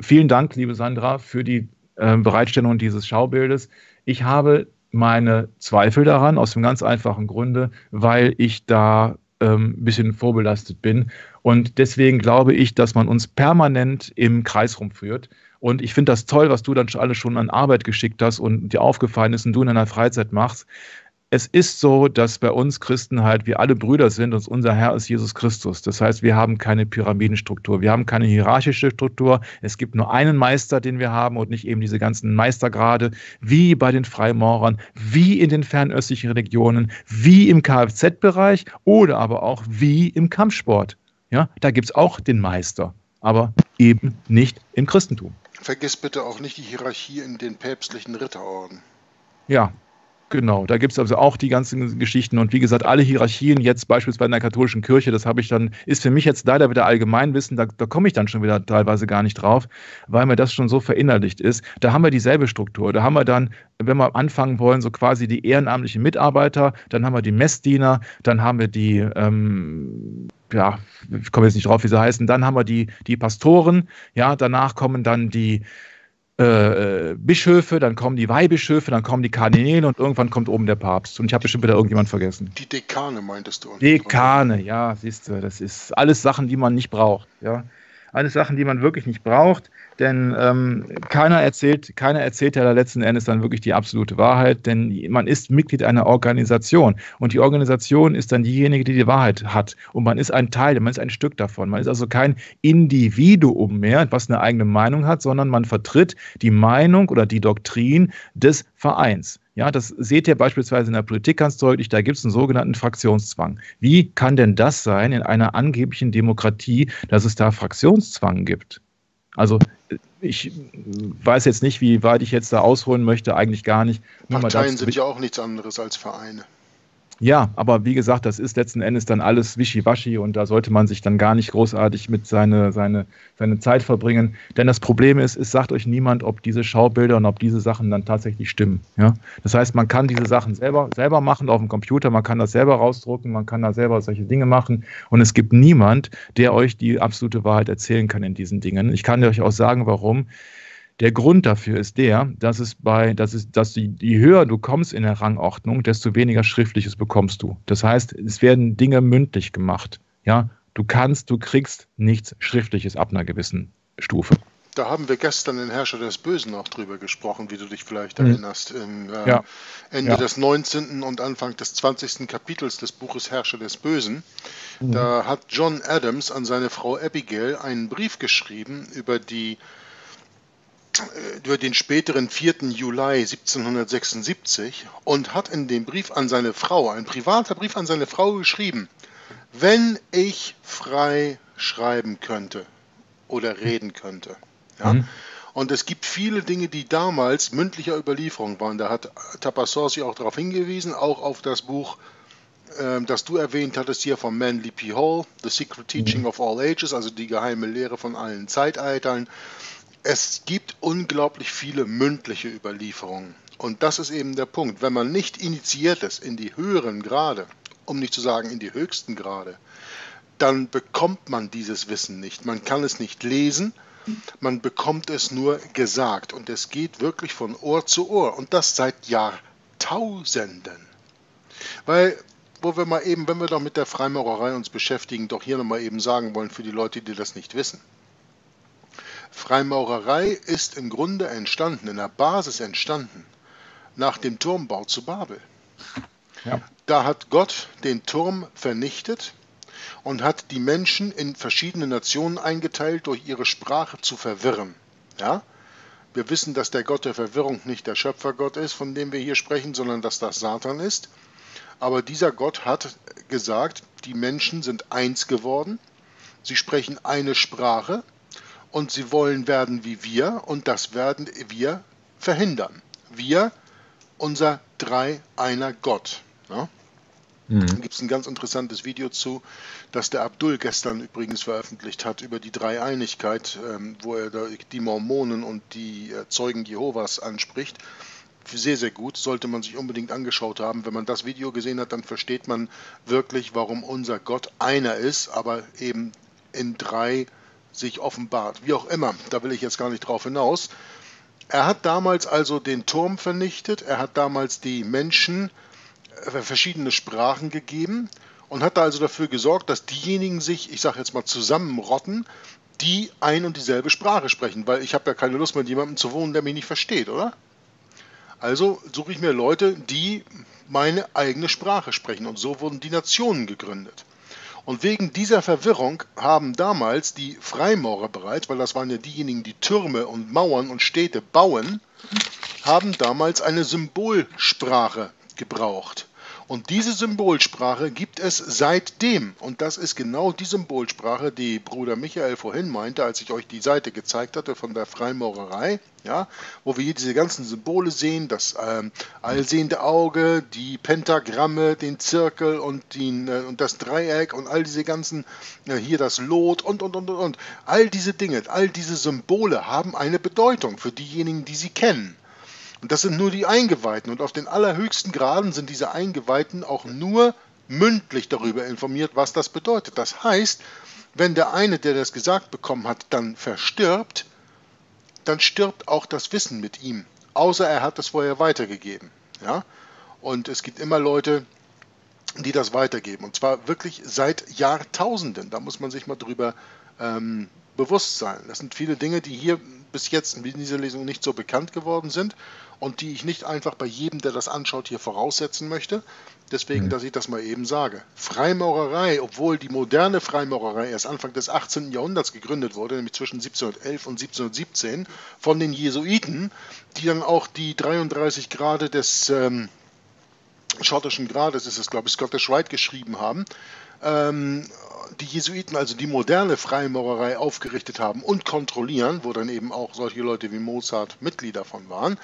vielen Dank, liebe Sandra, für die Bereitstellung dieses Schaubildes. Ich habe meine Zweifel daran, aus dem ganz einfachen Grunde, weil ich da ein bisschen vorbelastet bin. Und deswegen glaube ich, dass man uns permanent im Kreis rumführt. Und ich finde das toll, was du dann alles schon an Arbeit geschickt hast und dir aufgefallen ist und du in deiner Freizeit machst. Es ist so, dass bei uns Christen halt wir alle Brüder sind und unser Herr ist Jesus Christus. Das heißt, wir haben keine Pyramidenstruktur, wir haben keine hierarchische Struktur. Es gibt nur einen Meister, den wir haben und nicht eben diese ganzen Meistergrade, wie bei den Freimaurern, wie in den fernöstlichen Religionen, wie im Kfz-Bereich oder aber auch wie im Kampfsport. Ja, da gibt es auch den Meister, aber eben nicht im Christentum. Vergiss bitte auch nicht die Hierarchie in den päpstlichen Ritterorden. Ja. Genau, da gibt es also auch die ganzen Geschichten und wie gesagt, alle Hierarchien jetzt beispielsweise in der katholischen Kirche, das habe ich dann, ist für mich jetzt leider wieder Allgemeinwissen, da komme ich dann schon wieder teilweise gar nicht drauf, weil mir das schon so verinnerlicht ist. Da haben wir dieselbe Struktur, da haben wir dann, wenn wir anfangen wollen, so quasi die ehrenamtlichen Mitarbeiter, dann haben wir die Messdiener, dann haben wir die, ja, ich komme jetzt nicht drauf, wie sie heißen, dann haben wir die Pastoren, ja, danach kommen dann die Bischöfe, dann kommen die Weihbischöfe, dann kommen die Kardinäle und irgendwann kommt oben der Papst. Und ich habe bestimmt wieder irgendjemand vergessen. Die Dekane meintest du? Dekane, ja, siehst du, das ist alles Sachen, die man nicht braucht. Ja. alles Sachen, die man wirklich nicht braucht, denn keiner erzählt ja letzten Endes dann wirklich die absolute Wahrheit, denn man ist Mitglied einer Organisation und die Organisation ist dann diejenige, die die Wahrheit hat und man ist ein Teil, man ist ein Stück davon, man ist also kein Individuum mehr, was eine eigene Meinung hat, sondern man vertritt die Meinung oder die Doktrin des Vereins. Ja, das seht ihr beispielsweise in der Politik ganz deutlich, da gibt es einen sogenannten Fraktionszwang. Wie kann denn das sein in einer angeblichen Demokratie, dass es da Fraktionszwang gibt? Also ich weiß jetzt nicht, wie weit ich jetzt da ausholen möchte, eigentlich gar nicht. Parteien sind ja auch nichts anderes als Vereine. Ja, aber wie gesagt, das ist letzten Endes dann alles wischiwaschi und da sollte man sich dann gar nicht großartig mit seine Zeit verbringen. Denn das Problem ist, es sagt euch niemand, ob diese Schaubilder und ob diese Sachen dann tatsächlich stimmen. Ja? Das heißt, man kann diese Sachen selber machen auf dem Computer, man kann das selber rausdrucken, man kann da selber solche Dinge machen und es gibt niemand, der euch die absolute Wahrheit erzählen kann in diesen Dingen. Ich kann euch auch sagen, warum. Der Grund dafür ist der, dass je höher du kommst in der Rangordnung, desto weniger Schriftliches bekommst du. Das heißt, es werden Dinge mündlich gemacht. Ja, du kriegst nichts Schriftliches ab einer gewissen Stufe. Da haben wir gestern den Herrscher des Bösen auch drüber gesprochen, wie du dich vielleicht erinnerst, im Ende des 19. und Anfang des 20. Kapitels des Buches Herrscher des Bösen. Mhm. Da hat John Adams an seine Frau Abigail einen Brief geschrieben über den späteren 4. Juli 1776 und hat in dem Brief an seine Frau, ein privater Brief an seine Frau geschrieben, wenn ich frei schreiben könnte oder reden könnte. Ja? Mhm. Und es gibt viele Dinge, die damals mündlicher Überlieferung waren. Da hat Tapassorsi auch darauf hingewiesen, auch auf das Buch, das du erwähnt hattest hier von Manly P. Hall, The Secret Teaching of All Ages, also die geheime Lehre von allen Zeitaltern. Es gibt unglaublich viele mündliche Überlieferungen und das ist eben der Punkt. Wenn man nicht initiiert ist in die höheren Grade, um nicht zu sagen in die höchsten Grade, dann bekommt man dieses Wissen nicht. Man kann es nicht lesen, man bekommt es nur gesagt und es geht wirklich von Ohr zu Ohr und das seit Jahrtausenden. Weil, wenn wir doch mit der Freimaurerei uns beschäftigen, doch hier nochmal eben sagen wollen für die Leute, die das nicht wissen. Freimaurerei ist im Grunde entstanden, in der Basis entstanden, nach dem Turmbau zu Babel. Ja. Da hat Gott den Turm vernichtet und hat die Menschen in verschiedene Nationen eingeteilt, durch ihre Sprache zu verwirren. Ja? Wir wissen, dass der Gott der Verwirrung nicht der Schöpfergott ist, von dem wir hier sprechen, sondern dass das Satan ist. Aber dieser Gott hat gesagt, die Menschen sind eins geworden, sie sprechen eine Sprache, und sie wollen werden wie wir und das werden wir verhindern. Wir, unser Dreieiner Gott. Ja? Mhm. Da gibt es ein ganz interessantes Video zu, das der Abdul gestern übrigens veröffentlicht hat über die Dreieinigkeit, wo er die Mormonen und die Zeugen Jehovas anspricht. Sehr, sehr gut, sollte man sich unbedingt angeschaut haben. Wenn man das Video gesehen hat, dann versteht man wirklich, warum unser Gott einer ist, aber eben in drei sich offenbart, wie auch immer, da will ich jetzt gar nicht drauf hinaus. Er hat damals also den Turm vernichtet, er hat damals die Menschen verschiedene Sprachen gegeben und hat also dafür gesorgt, dass diejenigen sich, ich sage jetzt mal, zusammenrotten, die ein und dieselbe Sprache sprechen, weil ich habe ja keine Lust, mit jemandem zu wohnen, der mich nicht versteht, oder? Also suche ich mir Leute, die meine eigene Sprache sprechen und so wurden die Nationen gegründet. Und wegen dieser Verwirrung haben damals die Freimaurer bereits, weil das waren ja diejenigen, die Türme und Mauern und Städte bauen, haben damals eine Symbolsprache gebraucht. Und diese Symbolsprache gibt es seitdem. Und das ist genau die Symbolsprache, die Bruder Michael vorhin meinte, als ich euch die Seite gezeigt hatte von der Freimaurerei, ja, wo wir hier diese ganzen Symbole sehen, das allsehende Auge, die Pentagramme, den Zirkel und das Dreieck und all diese ganzen, hier das Lot und. All diese Dinge, all diese Symbole haben eine Bedeutung für diejenigen, die sie kennen. Und das sind nur die Eingeweihten. Und auf den allerhöchsten Graden sind diese Eingeweihten auch nur mündlich darüber informiert, was das bedeutet. Das heißt, wenn der eine, der das gesagt bekommen hat, dann verstirbt, dann stirbt auch das Wissen mit ihm. Außer er hat es vorher weitergegeben. Ja? Und es gibt immer Leute, die das weitergeben. Und zwar wirklich seit Jahrtausenden. Da muss man sich mal drüber bewusst sein. Das sind viele Dinge, die hier bis jetzt in dieser Lesung nicht so bekannt geworden sind und die ich nicht einfach bei jedem, der das anschaut, hier voraussetzen möchte. Deswegen, dass ich das mal eben sage. Freimaurerei, obwohl die moderne Freimaurerei erst Anfang des 18. Jahrhunderts gegründet wurde, nämlich zwischen 1711 und 1717 von den Jesuiten, die dann auch die 33 Grade des schottischen Grades, ist es glaube ich, Scottish Rite geschrieben haben, die Jesuiten also die moderne Freimaurerei aufgerichtet haben und kontrollieren, wo dann eben auch solche Leute wie Mozart Mitglied davon waren.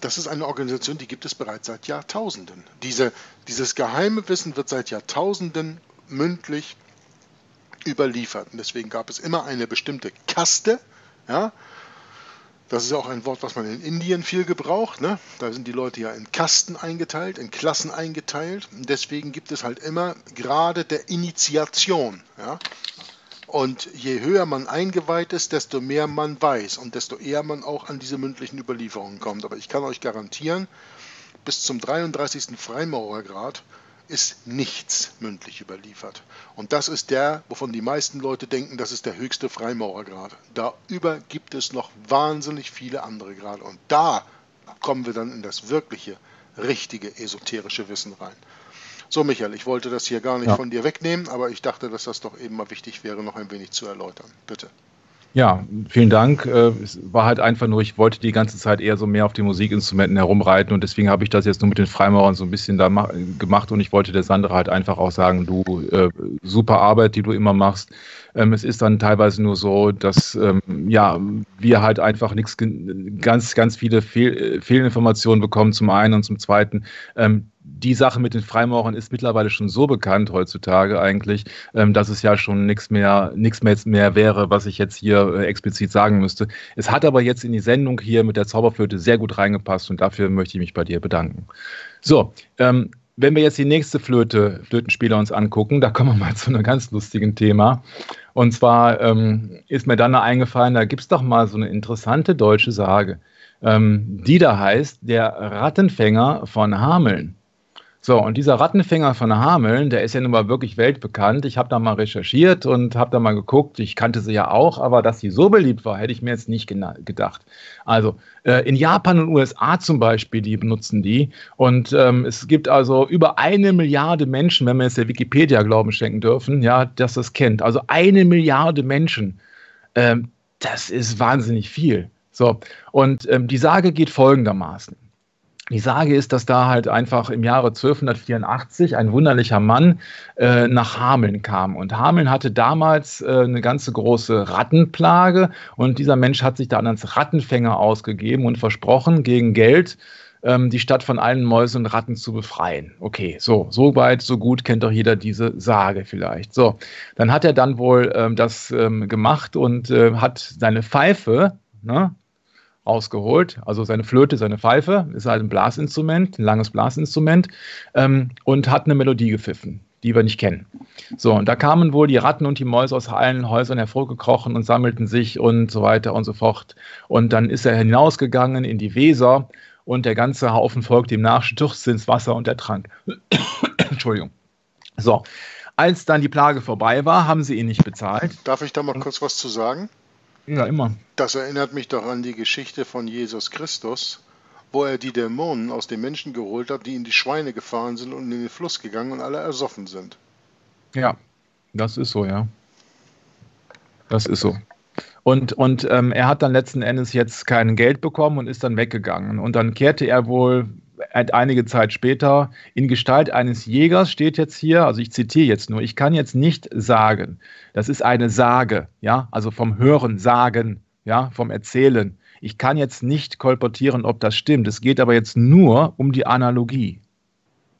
Das ist eine Organisation, die gibt es bereits seit Jahrtausenden. Dieses geheime Wissen wird seit Jahrtausenden mündlich überliefert. Und deswegen gab es immer eine bestimmte Kaste, ja, das ist auch ein Wort, was man in Indien viel gebraucht, ne? Da sind die Leute ja in Kasten eingeteilt, in Klassen eingeteilt. Und deswegen gibt es halt immer Grade der Initiation. Ja? Und je höher man eingeweiht ist, desto mehr man weiß und desto eher man auch an diese mündlichen Überlieferungen kommt. Aber ich kann euch garantieren, bis zum 33. Freimaurergrad ist nichts mündlich überliefert. Und das ist der, wovon die meisten Leute denken, das ist der höchste Freimaurergrad. Darüber gibt es noch wahnsinnig viele andere Grade. Und da kommen wir dann in das wirkliche, richtige, esoterische Wissen rein. So, Michael, ich wollte das hier gar nicht von dir wegnehmen, aber ich dachte, dass das doch eben mal wichtig wäre, noch ein wenig zu erläutern. Bitte. Ja, vielen Dank. Es war halt einfach nur, ich wollte die ganze Zeit eher so mehr auf den Musikinstrumenten herumreiten und deswegen habe ich das jetzt nur mit den Freimaurern so ein bisschen da gemacht und ich wollte der Sandra halt einfach auch sagen, du, super Arbeit, die du immer machst. Es ist dann teilweise nur so, dass ja, wir halt einfach nichts, ganz viele Fehlinformationen bekommen zum einen und zum zweiten. Die Sache mit den Freimaurern ist mittlerweile schon so bekannt heutzutage eigentlich, dass es ja schon nichts mehr wäre, was ich jetzt hier explizit sagen müsste. Es hat aber jetzt in die Sendung hier mit der Zauberflöte sehr gut reingepasst und dafür möchte ich mich bei dir bedanken. So, wenn wir jetzt die nächste Flötenspieler uns angucken, da kommen wir mal zu einem ganz lustigen Thema. Und zwar ist mir dann eingefallen, da gibt es doch mal so eine interessante deutsche Sage, die da heißt, der Rattenfänger von Hameln. So, und dieser Rattenfänger von Hameln, der ist ja nun mal wirklich weltbekannt. Ich habe da mal recherchiert und habe da mal geguckt. Ich kannte sie ja auch, aber dass sie so beliebt war, hätte ich mir jetzt nicht gedacht. Also in Japan und USA zum Beispiel, die benutzen die. Und es gibt also über 1 Milliarde Menschen, wenn wir jetzt der Wikipedia Glauben schenken dürfen, ja, dass das kennt. Also 1 Milliarde Menschen, das ist wahnsinnig viel. So, und die Sage geht folgendermaßen. Die Sage ist, dass da halt einfach im Jahre 1284 ein wunderlicher Mann nach Hameln kam. Und Hameln hatte damals eine ganze große Rattenplage. Und dieser Mensch hat sich dann als Rattenfänger ausgegeben und versprochen, gegen Geld die Stadt von allen Mäusen und Ratten zu befreien. Okay, so weit, so gut kennt doch jeder diese Sage vielleicht. So, dann hat er dann wohl das gemacht und hat seine Pfeife, ne, rausgeholt, also seine Flöte, seine Pfeife, ist halt ein Blasinstrument, ein langes Blasinstrument, und hat eine Melodie gepfiffen, die wir nicht kennen. So, und da kamen wohl die Ratten und die Mäuse aus allen Häusern hervorgekrochen und sammelten sich und so weiter und so fort. Und dann ist er hinausgegangen in die Weser und der ganze Haufen folgte ihm nach, stürzte ins Wasser und ertrank. Entschuldigung. So, als dann die Plage vorbei war, haben sie ihn nicht bezahlt. Darf ich da mal kurz was zu sagen? Ja, immer. Das erinnert mich doch an die Geschichte von Jesus Christus, wo er die Dämonen aus den Menschen geholt hat, die in die Schweine gefahren sind und in den Fluss gegangen und alle ersoffen sind. Ja, das ist so, ja. Das ist so. Und er hat dann letzten Endes jetzt kein Geld bekommen und ist dann weggegangen. Und dann kehrte er wohl einige Zeit später in Gestalt eines Jägers, steht jetzt hier, also ich zitiere jetzt nur, ich kann jetzt nicht sagen, das ist eine Sage, ja, also vom Hören, Sagen, ja, vom Erzählen. Ich kann jetzt nicht kolportieren, ob das stimmt. Es geht aber jetzt nur um die Analogie.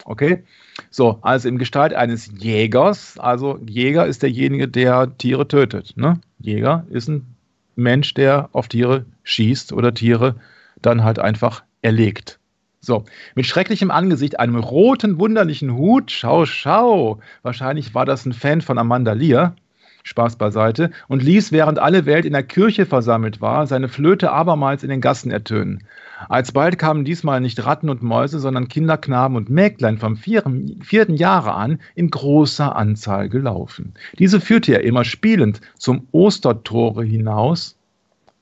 Okay? So, also in Gestalt eines Jägers, also Jäger ist derjenige, der Tiere tötet, ne? Jäger ist ein Mensch, der auf Tiere schießt oder Tiere dann halt einfach erlegt. So, mit schrecklichem Angesicht, einem roten, wunderlichen Hut, schau, schau. Wahrscheinlich war das ein Fan von Amanda Lear. Spaß beiseite, und ließ, während alle Welt in der Kirche versammelt war, seine Flöte abermals in den Gassen ertönen. Alsbald kamen diesmal nicht Ratten und Mäuse, sondern Kinder, Knaben und Mägdlein vom vierten Jahre an in großer Anzahl gelaufen. Diese führte er immer spielend zum Ostertore hinaus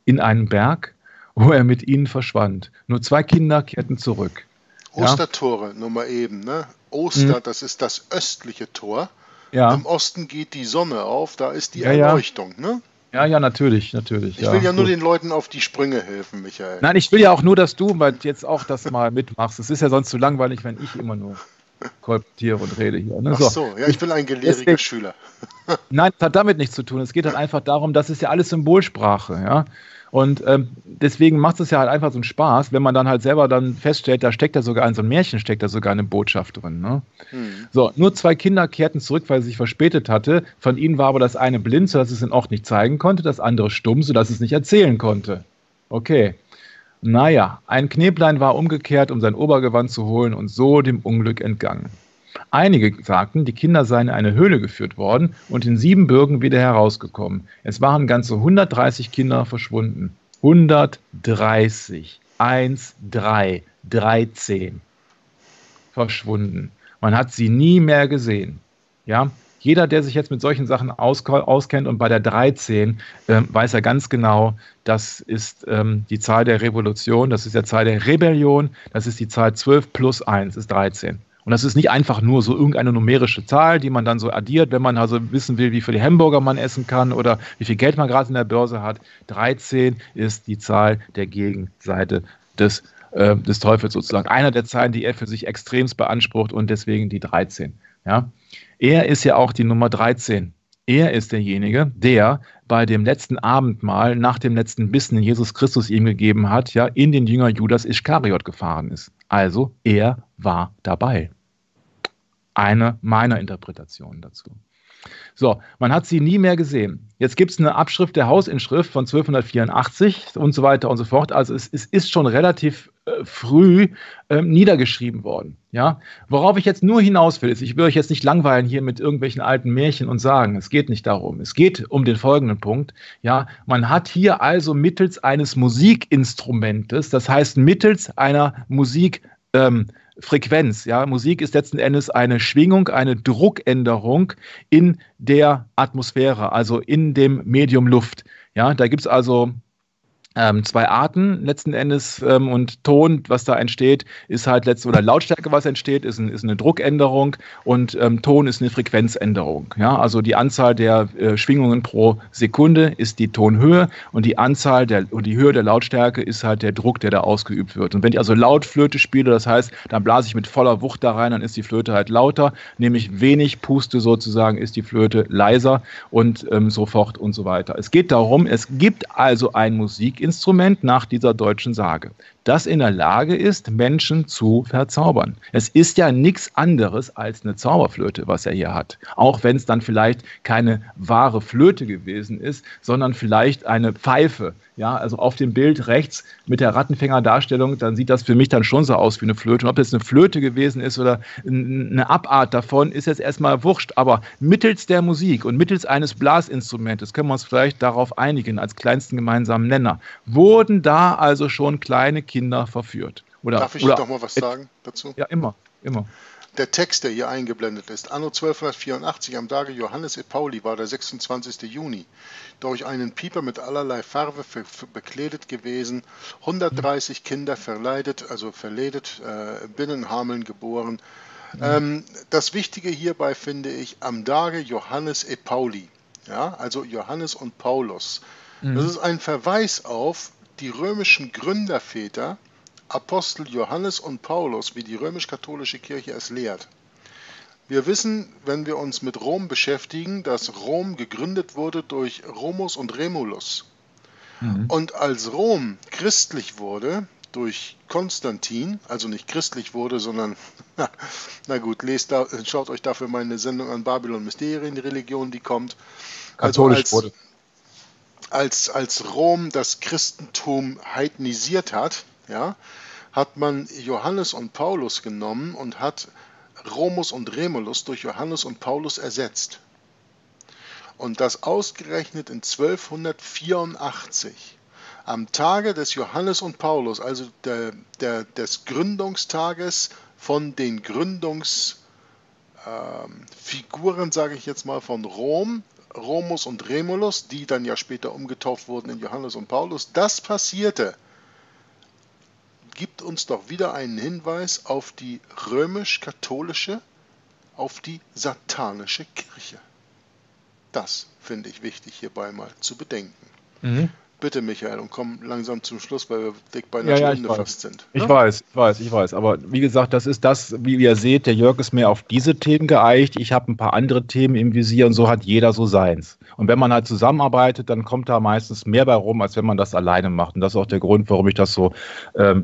in einen Berg, wo er mit ihnen verschwand. Nur 2 Kinder kehrten zurück. Ostertore, ja? Nur mal eben, ne? Oster, das ist das östliche Tor. Ja. Im Osten geht die Sonne auf, da ist die Erleuchtung, ne? Ja, ja, natürlich, natürlich. Ich will ja nur den Leuten auf die Sprünge helfen, Michael. Nein, ich will ja auch nur, dass du jetzt auch das mal mitmachst. Es ist ja sonst zu langweilig, wenn ich immer nur kolportiere und rede hier. Ne? So. Ach so, ja, ich bin ein gelehriger Schüler. Nein, das hat damit nichts zu tun. Es geht halt einfach darum, das ist ja alles Symbolsprache, ja. Und deswegen macht es ja halt einfach so einen Spaß, wenn man dann halt selber dann feststellt, da steckt da sogar in so einem Märchen, steckt da sogar eine Botschaft drin. Ne? Hm. So, nur 2 Kinder kehrten zurück, weil sie sich verspätet hatte. Von ihnen war aber das eine blind, sodass es den Ort nicht zeigen konnte, das andere stumm, sodass es nicht erzählen konnte. Okay. Naja, ein Kneblein war umgekehrt, um sein Obergewand zu holen und so dem Unglück entgangen. Einige sagten, die Kinder seien in eine Höhle geführt worden und in 7 Bürgen wieder herausgekommen. Es waren ganze 130 Kinder verschwunden. 130. 13. Verschwunden. Man hat sie nie mehr gesehen. Ja? Jeder, der sich jetzt mit solchen Sachen auskennt und bei der 13, weiß ja ganz genau, das ist die Zahl der Revolution, das ist die Zahl der Rebellion, das ist die Zahl 12 plus 1 ist 13. Und das ist nicht einfach nur so irgendeine numerische Zahl, die man dann so addiert, wenn man also wissen will, wie viele Hamburger man essen kann oder wie viel Geld man gerade in der Börse hat. 13 ist die Zahl der Gegenseite des Teufels sozusagen. Einer der Zahlen, die er für sich extremst beansprucht, und deswegen die 13. Ja? Er ist ja auch die Nummer 13. Er ist derjenige, der bei dem letzten Abendmahl nach dem letzten Bissen, den Jesus Christus ihm gegeben hat, ja, in den Jünger Judas Iskariot gefahren ist. Also er war dabei. Eine meiner Interpretationen dazu. So, man hat sie nie mehr gesehen. Jetzt gibt es eine Abschrift der Hausinschrift von 1284 und so weiter und so fort. Also es ist schon relativ früh niedergeschrieben worden. Ja? Worauf ich jetzt nur hinaus will, ist, ich will euch jetzt nicht langweilen hier mit irgendwelchen alten Märchen und sagen, es geht nicht darum. Es geht um den folgenden Punkt. Ja? Man hat hier also mittels eines Musikinstrumentes, das heißt mittels einer Musikfrequenz. Ja? Musik ist letzten Endes eine Schwingung, eine Druckänderung in der Atmosphäre, also in dem Medium Luft. Ja? Da gibt es also 2 Arten letzten Endes, und Ton, was da entsteht, ist halt oder Lautstärke, was entsteht, ist eine Druckänderung, und Ton ist eine Frequenzänderung. Ja? Also die Anzahl der Schwingungen pro Sekunde ist die Tonhöhe, und die Anzahl und die Höhe der Lautstärke ist halt der Druck, der da ausgeübt wird. Und wenn ich also laut Flöte spiele, das heißt, dann blase ich mit voller Wucht da rein, dann ist die Flöte halt lauter, nehme ich wenig Puste sozusagen, ist die Flöte leiser, und so fort und so weiter. Es geht darum, es gibt also ein Musikinstrument nach dieser deutschen Sage, das in der Lage ist, Menschen zu verzaubern. Es ist ja nichts anderes als eine Zauberflöte, was er hier hat. Auch wenn es dann vielleicht keine wahre Flöte gewesen ist, sondern vielleicht eine Pfeife. Ja, also auf dem Bild rechts mit der Rattenfänger-Darstellung, dann sieht das für mich dann schon so aus wie eine Flöte. Und ob das eine Flöte gewesen ist oder eine Abart davon, ist jetzt erstmal wurscht. Aber mittels der Musik und mittels eines Blasinstrumentes können wir uns vielleicht darauf einigen, als kleinsten gemeinsamen Nenner, wurden da also schon kleine Kinder verführt. Darf ich doch mal was sagen dazu? Ja, immer. Der Text, der hier eingeblendet ist, anno 1284 am Tage Johannes e Pauli war der 26. Juni, durch einen Pieper mit allerlei Farbe bekleidet gewesen, 130 Kinder verledet, binnen Hameln geboren. Das Wichtige hierbei finde ich, am Tage Johannes e Pauli, ja, also Johannes und Paulus. Mhm. Das ist ein Verweis auf die römischen Gründerväter, Apostel Johannes und Paulus, wie die römisch-katholische Kirche es lehrt. Wir wissen, wenn wir uns mit Rom beschäftigen, dass Rom gegründet wurde durch Romus und Remulus. Mhm. Und als Rom christlich wurde durch Konstantin, also nicht christlich wurde, sondern, na gut, schaut euch dafür meine Sendung an, Babylon Mysterien, die Religion, die kommt. Katholisch wurde. Als Rom das Christentum heidnisiert hat, ja, hat man Johannes und Paulus genommen und hat Romus und Remulus durch Johannes und Paulus ersetzt. und das ausgerechnet in 1284. Am Tage des Johannes und Paulus, also des Gründungstages von den Gründungsfiguren, sage ich jetzt mal, von Rom, Romus und Remulus, die dann ja später umgetauft wurden in Johannes und Paulus, das passierte, gibt uns doch wieder einen Hinweis auf die römisch-katholische, auf die satanische Kirche. Das finde ich wichtig hierbei mal zu bedenken. Mhm. Bitte, Michael, und komm langsam zum Schluss, weil wir dick bei einer Stunde fast sind. Ich weiß, ich weiß. Aber wie gesagt, das ist das, wie ihr seht, der Jörg ist mehr auf diese Themen geeicht. Ich habe ein paar andere Themen im Visier und so hat jeder so seins. Und wenn man halt zusammenarbeitet, dann kommt da meistens mehr bei rum, als wenn man das alleine macht. Und das ist auch der Grund, warum ich das so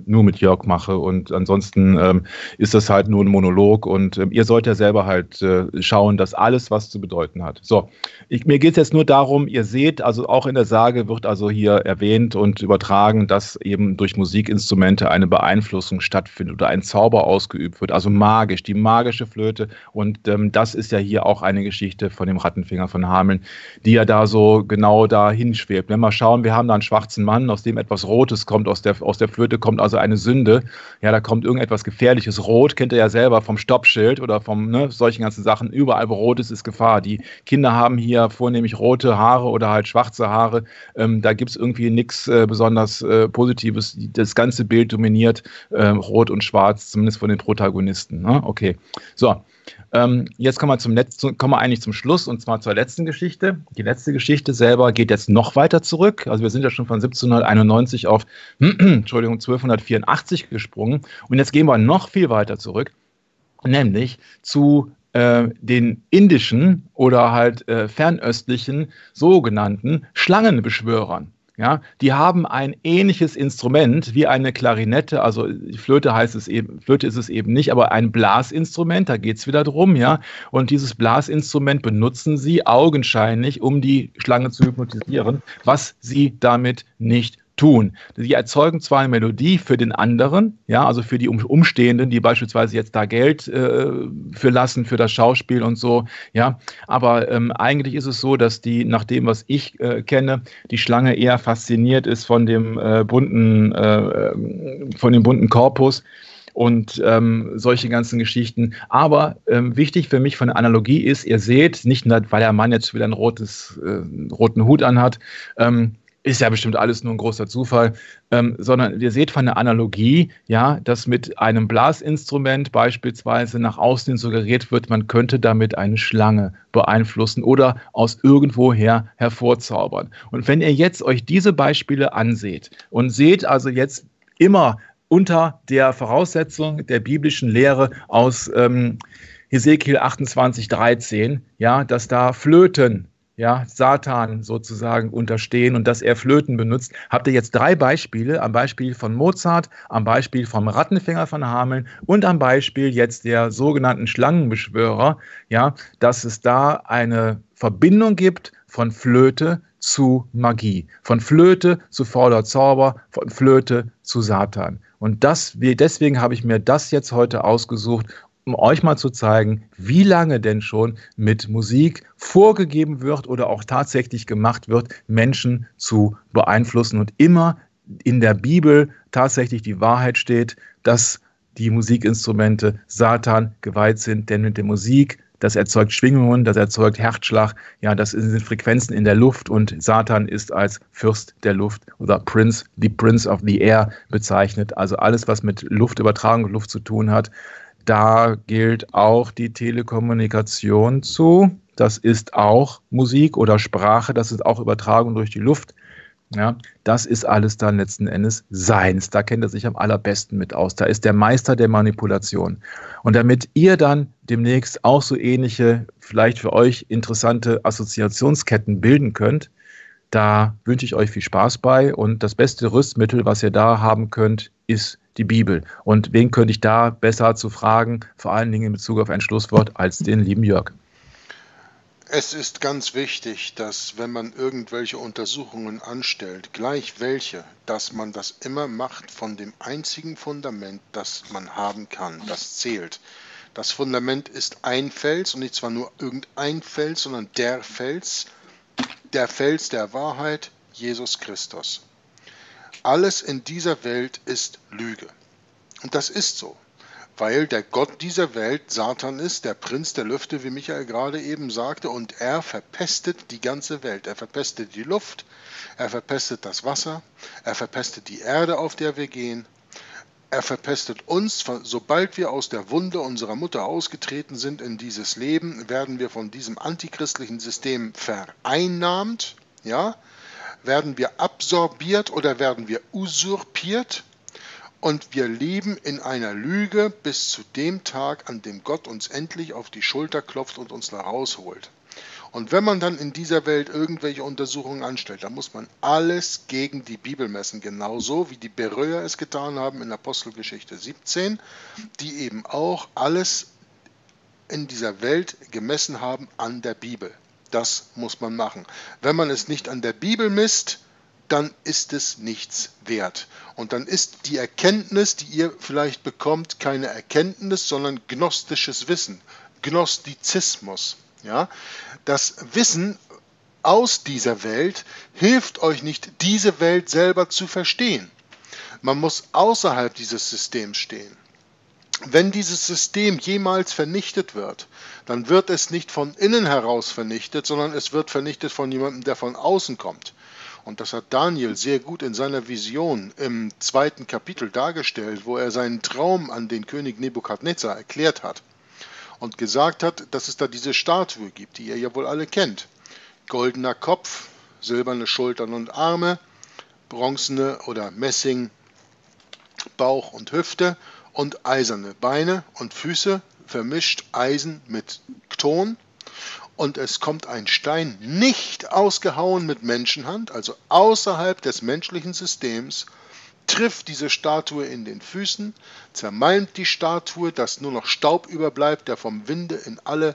nur mit Jörg mache. Und ansonsten ist das halt nur ein Monolog. Und ihr sollt ja selber halt schauen, dass alles was zu bedeuten hat. So, mir geht es jetzt nur darum, ihr seht, also auch in der Sage wird also hier erwähnt und übertragen, dass eben durch Musikinstrumente eine Beeinflussung stattfindet oder ein Zauber ausgeübt wird, also magisch, die magische Flöte. Und das ist ja hier auch eine Geschichte von dem Rattenfänger von Hameln, die ja da so genau da hinschwebt. Wenn wir schauen, wir haben da einen schwarzen Mann, aus dem etwas Rotes kommt, aus der Flöte kommt also eine Sünde. Ja, da kommt irgendetwas Gefährliches. Rot kennt ihr ja selber vom Stoppschild oder vom solchen ganzen Sachen. Überall, wo rot ist, ist Gefahr. Die Kinder haben hier vornehmlich rote Haare oder halt schwarze Haare. Da gibt es irgendwie nichts besonders Positives. Das ganze Bild dominiert Rot und Schwarz, zumindest von den Protagonisten. Ne? Okay, so. Jetzt kommen wir eigentlich zum Schluss, und zwar zur letzten Geschichte. Die letzte Geschichte selber geht jetzt noch weiter zurück. Also wir sind ja schon von 1791 auf, Entschuldigung, 1284 gesprungen. Und jetzt gehen wir noch viel weiter zurück, nämlich zu den indischen oder halt fernöstlichen sogenannten Schlangenbeschwörern. Ja, die haben ein ähnliches Instrument wie eine Klarinette, also Flöte heißt es eben, Flöte ist es eben nicht, aber ein Blasinstrument, da geht es wieder drum, ja. Und dieses Blasinstrument benutzen sie augenscheinlich, um die Schlange zu hypnotisieren, was sie damit nicht tun. Sie erzeugen zwar eine Melodie für den anderen, ja, also für die Umstehenden, die beispielsweise jetzt da Geld für lassen, für das Schauspiel und so, ja, aber eigentlich ist es so, dass die, nach dem, was ich kenne, die Schlange eher fasziniert ist von dem bunten Korpus und solche ganzen Geschichten. Aber wichtig für mich von der Analogie ist, ihr seht, nicht nur, weil der Mann jetzt wieder einen roten Hut anhat, ist ja bestimmt alles nur ein großer Zufall, sondern ihr seht von der Analogie, ja, dass mit einem Blasinstrument beispielsweise nach außen suggeriert wird, man könnte damit eine Schlange beeinflussen oder aus irgendwoher hervorzaubern. Und wenn ihr jetzt euch diese Beispiele anseht und seht also jetzt immer unter der Voraussetzung der biblischen Lehre aus Hesekiel 28,13, ja, dass da Flöten, ja, Satan sozusagen unterstehen und dass er Flöten benutzt, habt ihr jetzt drei Beispiele, am Beispiel von Mozart, am Beispiel vom Rattenfänger von Hameln und am Beispiel jetzt der sogenannten Schlangenbeschwörer, ja, dass es da eine Verbindung gibt von Flöte zu Magie, von Flöte zu fauler Zauber, von Flöte zu Satan. Und deswegen habe ich mir das jetzt heute ausgesucht, um euch mal zu zeigen, wie lange denn schon mit Musik vorgegeben wird oder auch tatsächlich gemacht wird, Menschen zu beeinflussen und immer in der Bibel tatsächlich die Wahrheit steht, dass die Musikinstrumente Satan geweiht sind, denn mit der Musik, das erzeugt Schwingungen, das erzeugt Herzschlag, ja, das sind Frequenzen in der Luft und Satan ist als Fürst der Luft oder Prince, the Prince of the Air bezeichnet, also alles, was mit Luftübertragung und Luft zu tun hat. Da gilt auch die Telekommunikation zu. Das ist auch Musik oder Sprache. Das ist auch Übertragung durch die Luft. Ja, das ist alles dann letzten Endes Seins. Da kennt er sich am allerbesten mit aus. Da ist der Meister der Manipulation. Und damit ihr dann demnächst auch so ähnliche, vielleicht für euch interessante Assoziationsketten bilden könnt, da wünsche ich euch viel Spaß bei. Und das beste Rüstmittel, was ihr da haben könnt, ist die Bibel. Und wen könnte ich da besser zu fragen, vor allen Dingen in Bezug auf ein Schlusswort, als den lieben Jörg? Es ist ganz wichtig, dass, wenn man irgendwelche Untersuchungen anstellt, gleich welche, dass man das immer macht von dem einzigen Fundament, das man haben kann. Das zählt. Das Fundament ist ein Fels, und nicht zwar nur irgendein Fels, sondern der Fels, der Fels der Wahrheit, Jesus Christus. Alles in dieser Welt ist Lüge. Und das ist so, weil der Gott dieser Welt Satan ist, der Prinz der Lüfte, wie Michael gerade eben sagte, und er verpestet die ganze Welt. Er verpestet die Luft, er verpestet das Wasser, er verpestet die Erde, auf der wir gehen. Er verpestet uns, sobald wir aus der Wunde unserer Mutter ausgetreten sind in dieses Leben, werden wir von diesem antichristlichen System vereinnahmt, ja? Werden wir absorbiert oder werden wir usurpiert und wir leben in einer Lüge bis zu dem Tag, an dem Gott uns endlich auf die Schulter klopft und uns da rausholt. Und wenn man dann in dieser Welt irgendwelche Untersuchungen anstellt, dann muss man alles gegen die Bibel messen. Genauso wie die Beröer es getan haben in Apostelgeschichte 17, die eben auch alles in dieser Welt gemessen haben an der Bibel. Das muss man machen. Wenn man es nicht an der Bibel misst, dann ist es nichts wert. Und dann ist die Erkenntnis, die ihr vielleicht bekommt, keine Erkenntnis, sondern gnostisches Wissen, Gnostizismus. Ja, das Wissen aus dieser Welt hilft euch nicht, diese Welt selber zu verstehen. Man muss außerhalb dieses Systems stehen. Wenn dieses System jemals vernichtet wird, dann wird es nicht von innen heraus vernichtet, sondern es wird vernichtet von jemandem, der von außen kommt. Und das hat Daniel sehr gut in seiner Vision im 2. Kapitel dargestellt, wo er seinen Traum an den König Nebukadnezar erklärt hat. Und gesagt hat, dass es da diese Statue gibt, die ihr ja wohl alle kennt. Goldener Kopf, silberne Schultern und Arme, bronzene oder Messing Bauch und Hüfte und eiserne Beine und Füße, vermischt Eisen mit Ton. Und es kommt ein Stein, nicht ausgehauen mit Menschenhand, also außerhalb des menschlichen Systems, trifft diese Statue in den Füßen, zermalmt die Statue, dass nur noch Staub überbleibt, der vom Winde in alle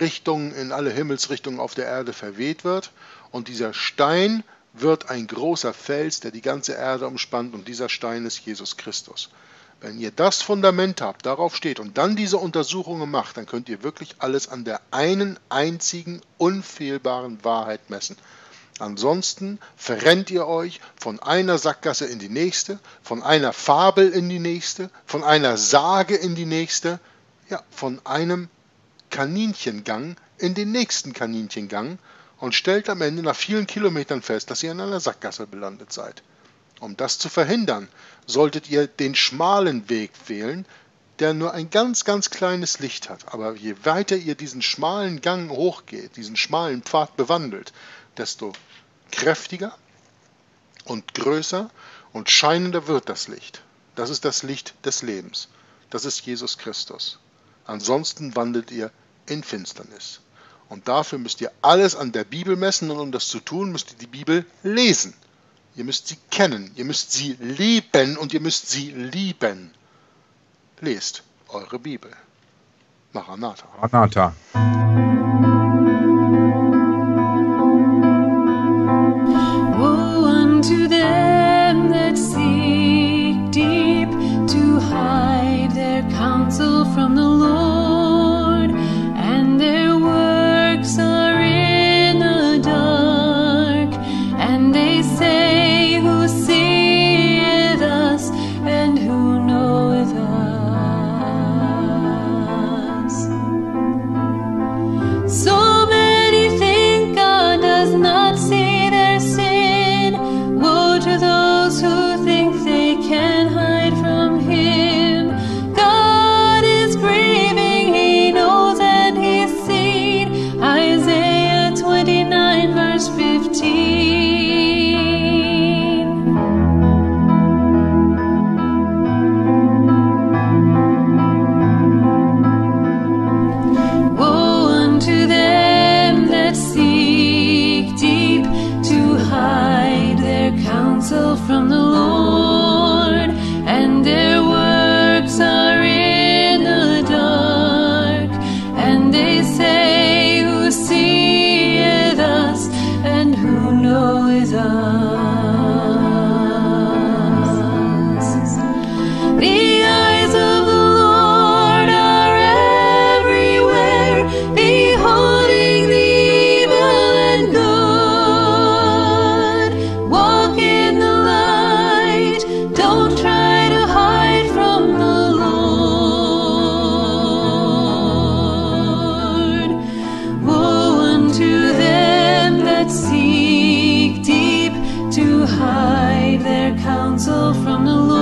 Richtungen, in alle Himmelsrichtungen auf der Erde verweht wird. Und dieser Stein wird ein großer Fels, der die ganze Erde umspannt. Und dieser Stein ist Jesus Christus. Wenn ihr das Fundament habt, darauf steht und dann diese Untersuchungen macht, dann könnt ihr wirklich alles an der einen einzigen unfehlbaren Wahrheit messen. Ansonsten verrennt ihr euch von einer Sackgasse in die nächste, von einer Fabel in die nächste, von einer Sage in die nächste, ja, von einem Kaninchengang in den nächsten Kaninchengang und stellt am Ende nach vielen Kilometern fest, dass ihr in einer Sackgasse belandet seid. Um das zu verhindern, solltet ihr den schmalen Weg wählen, der nur ein ganz, ganz kleines Licht hat. Aber je weiter ihr diesen schmalen Gang hochgeht, diesen schmalen Pfad bewandelt, desto kräftiger und größer und scheinender wird das Licht. Das ist das Licht des Lebens. Das ist Jesus Christus. Ansonsten wandelt ihr in Finsternis. Und dafür müsst ihr alles an der Bibel messen und um das zu tun, müsst ihr die Bibel lesen. Ihr müsst sie kennen, ihr müsst sie leben und ihr müsst sie lieben. Lest eure Bibel. Maranatha. Maranatha. To them that seek deep to hide their counsel from the Lord, and their works are in the dark, and they say, who seeth us, and who knoweth us? So many think God does not see their sin. To those who think they can hide from him, God is grieving, he knows and he's seen. Isaiah 29 verse 15. Woe unto them that seek deep to hide counsel from the Lord, and their works are in the dark, and they say, who seeth us, and who knoweth us? The eyes of the Lord are everywhere, beholding the evil and good. hide their counsel from the Lord.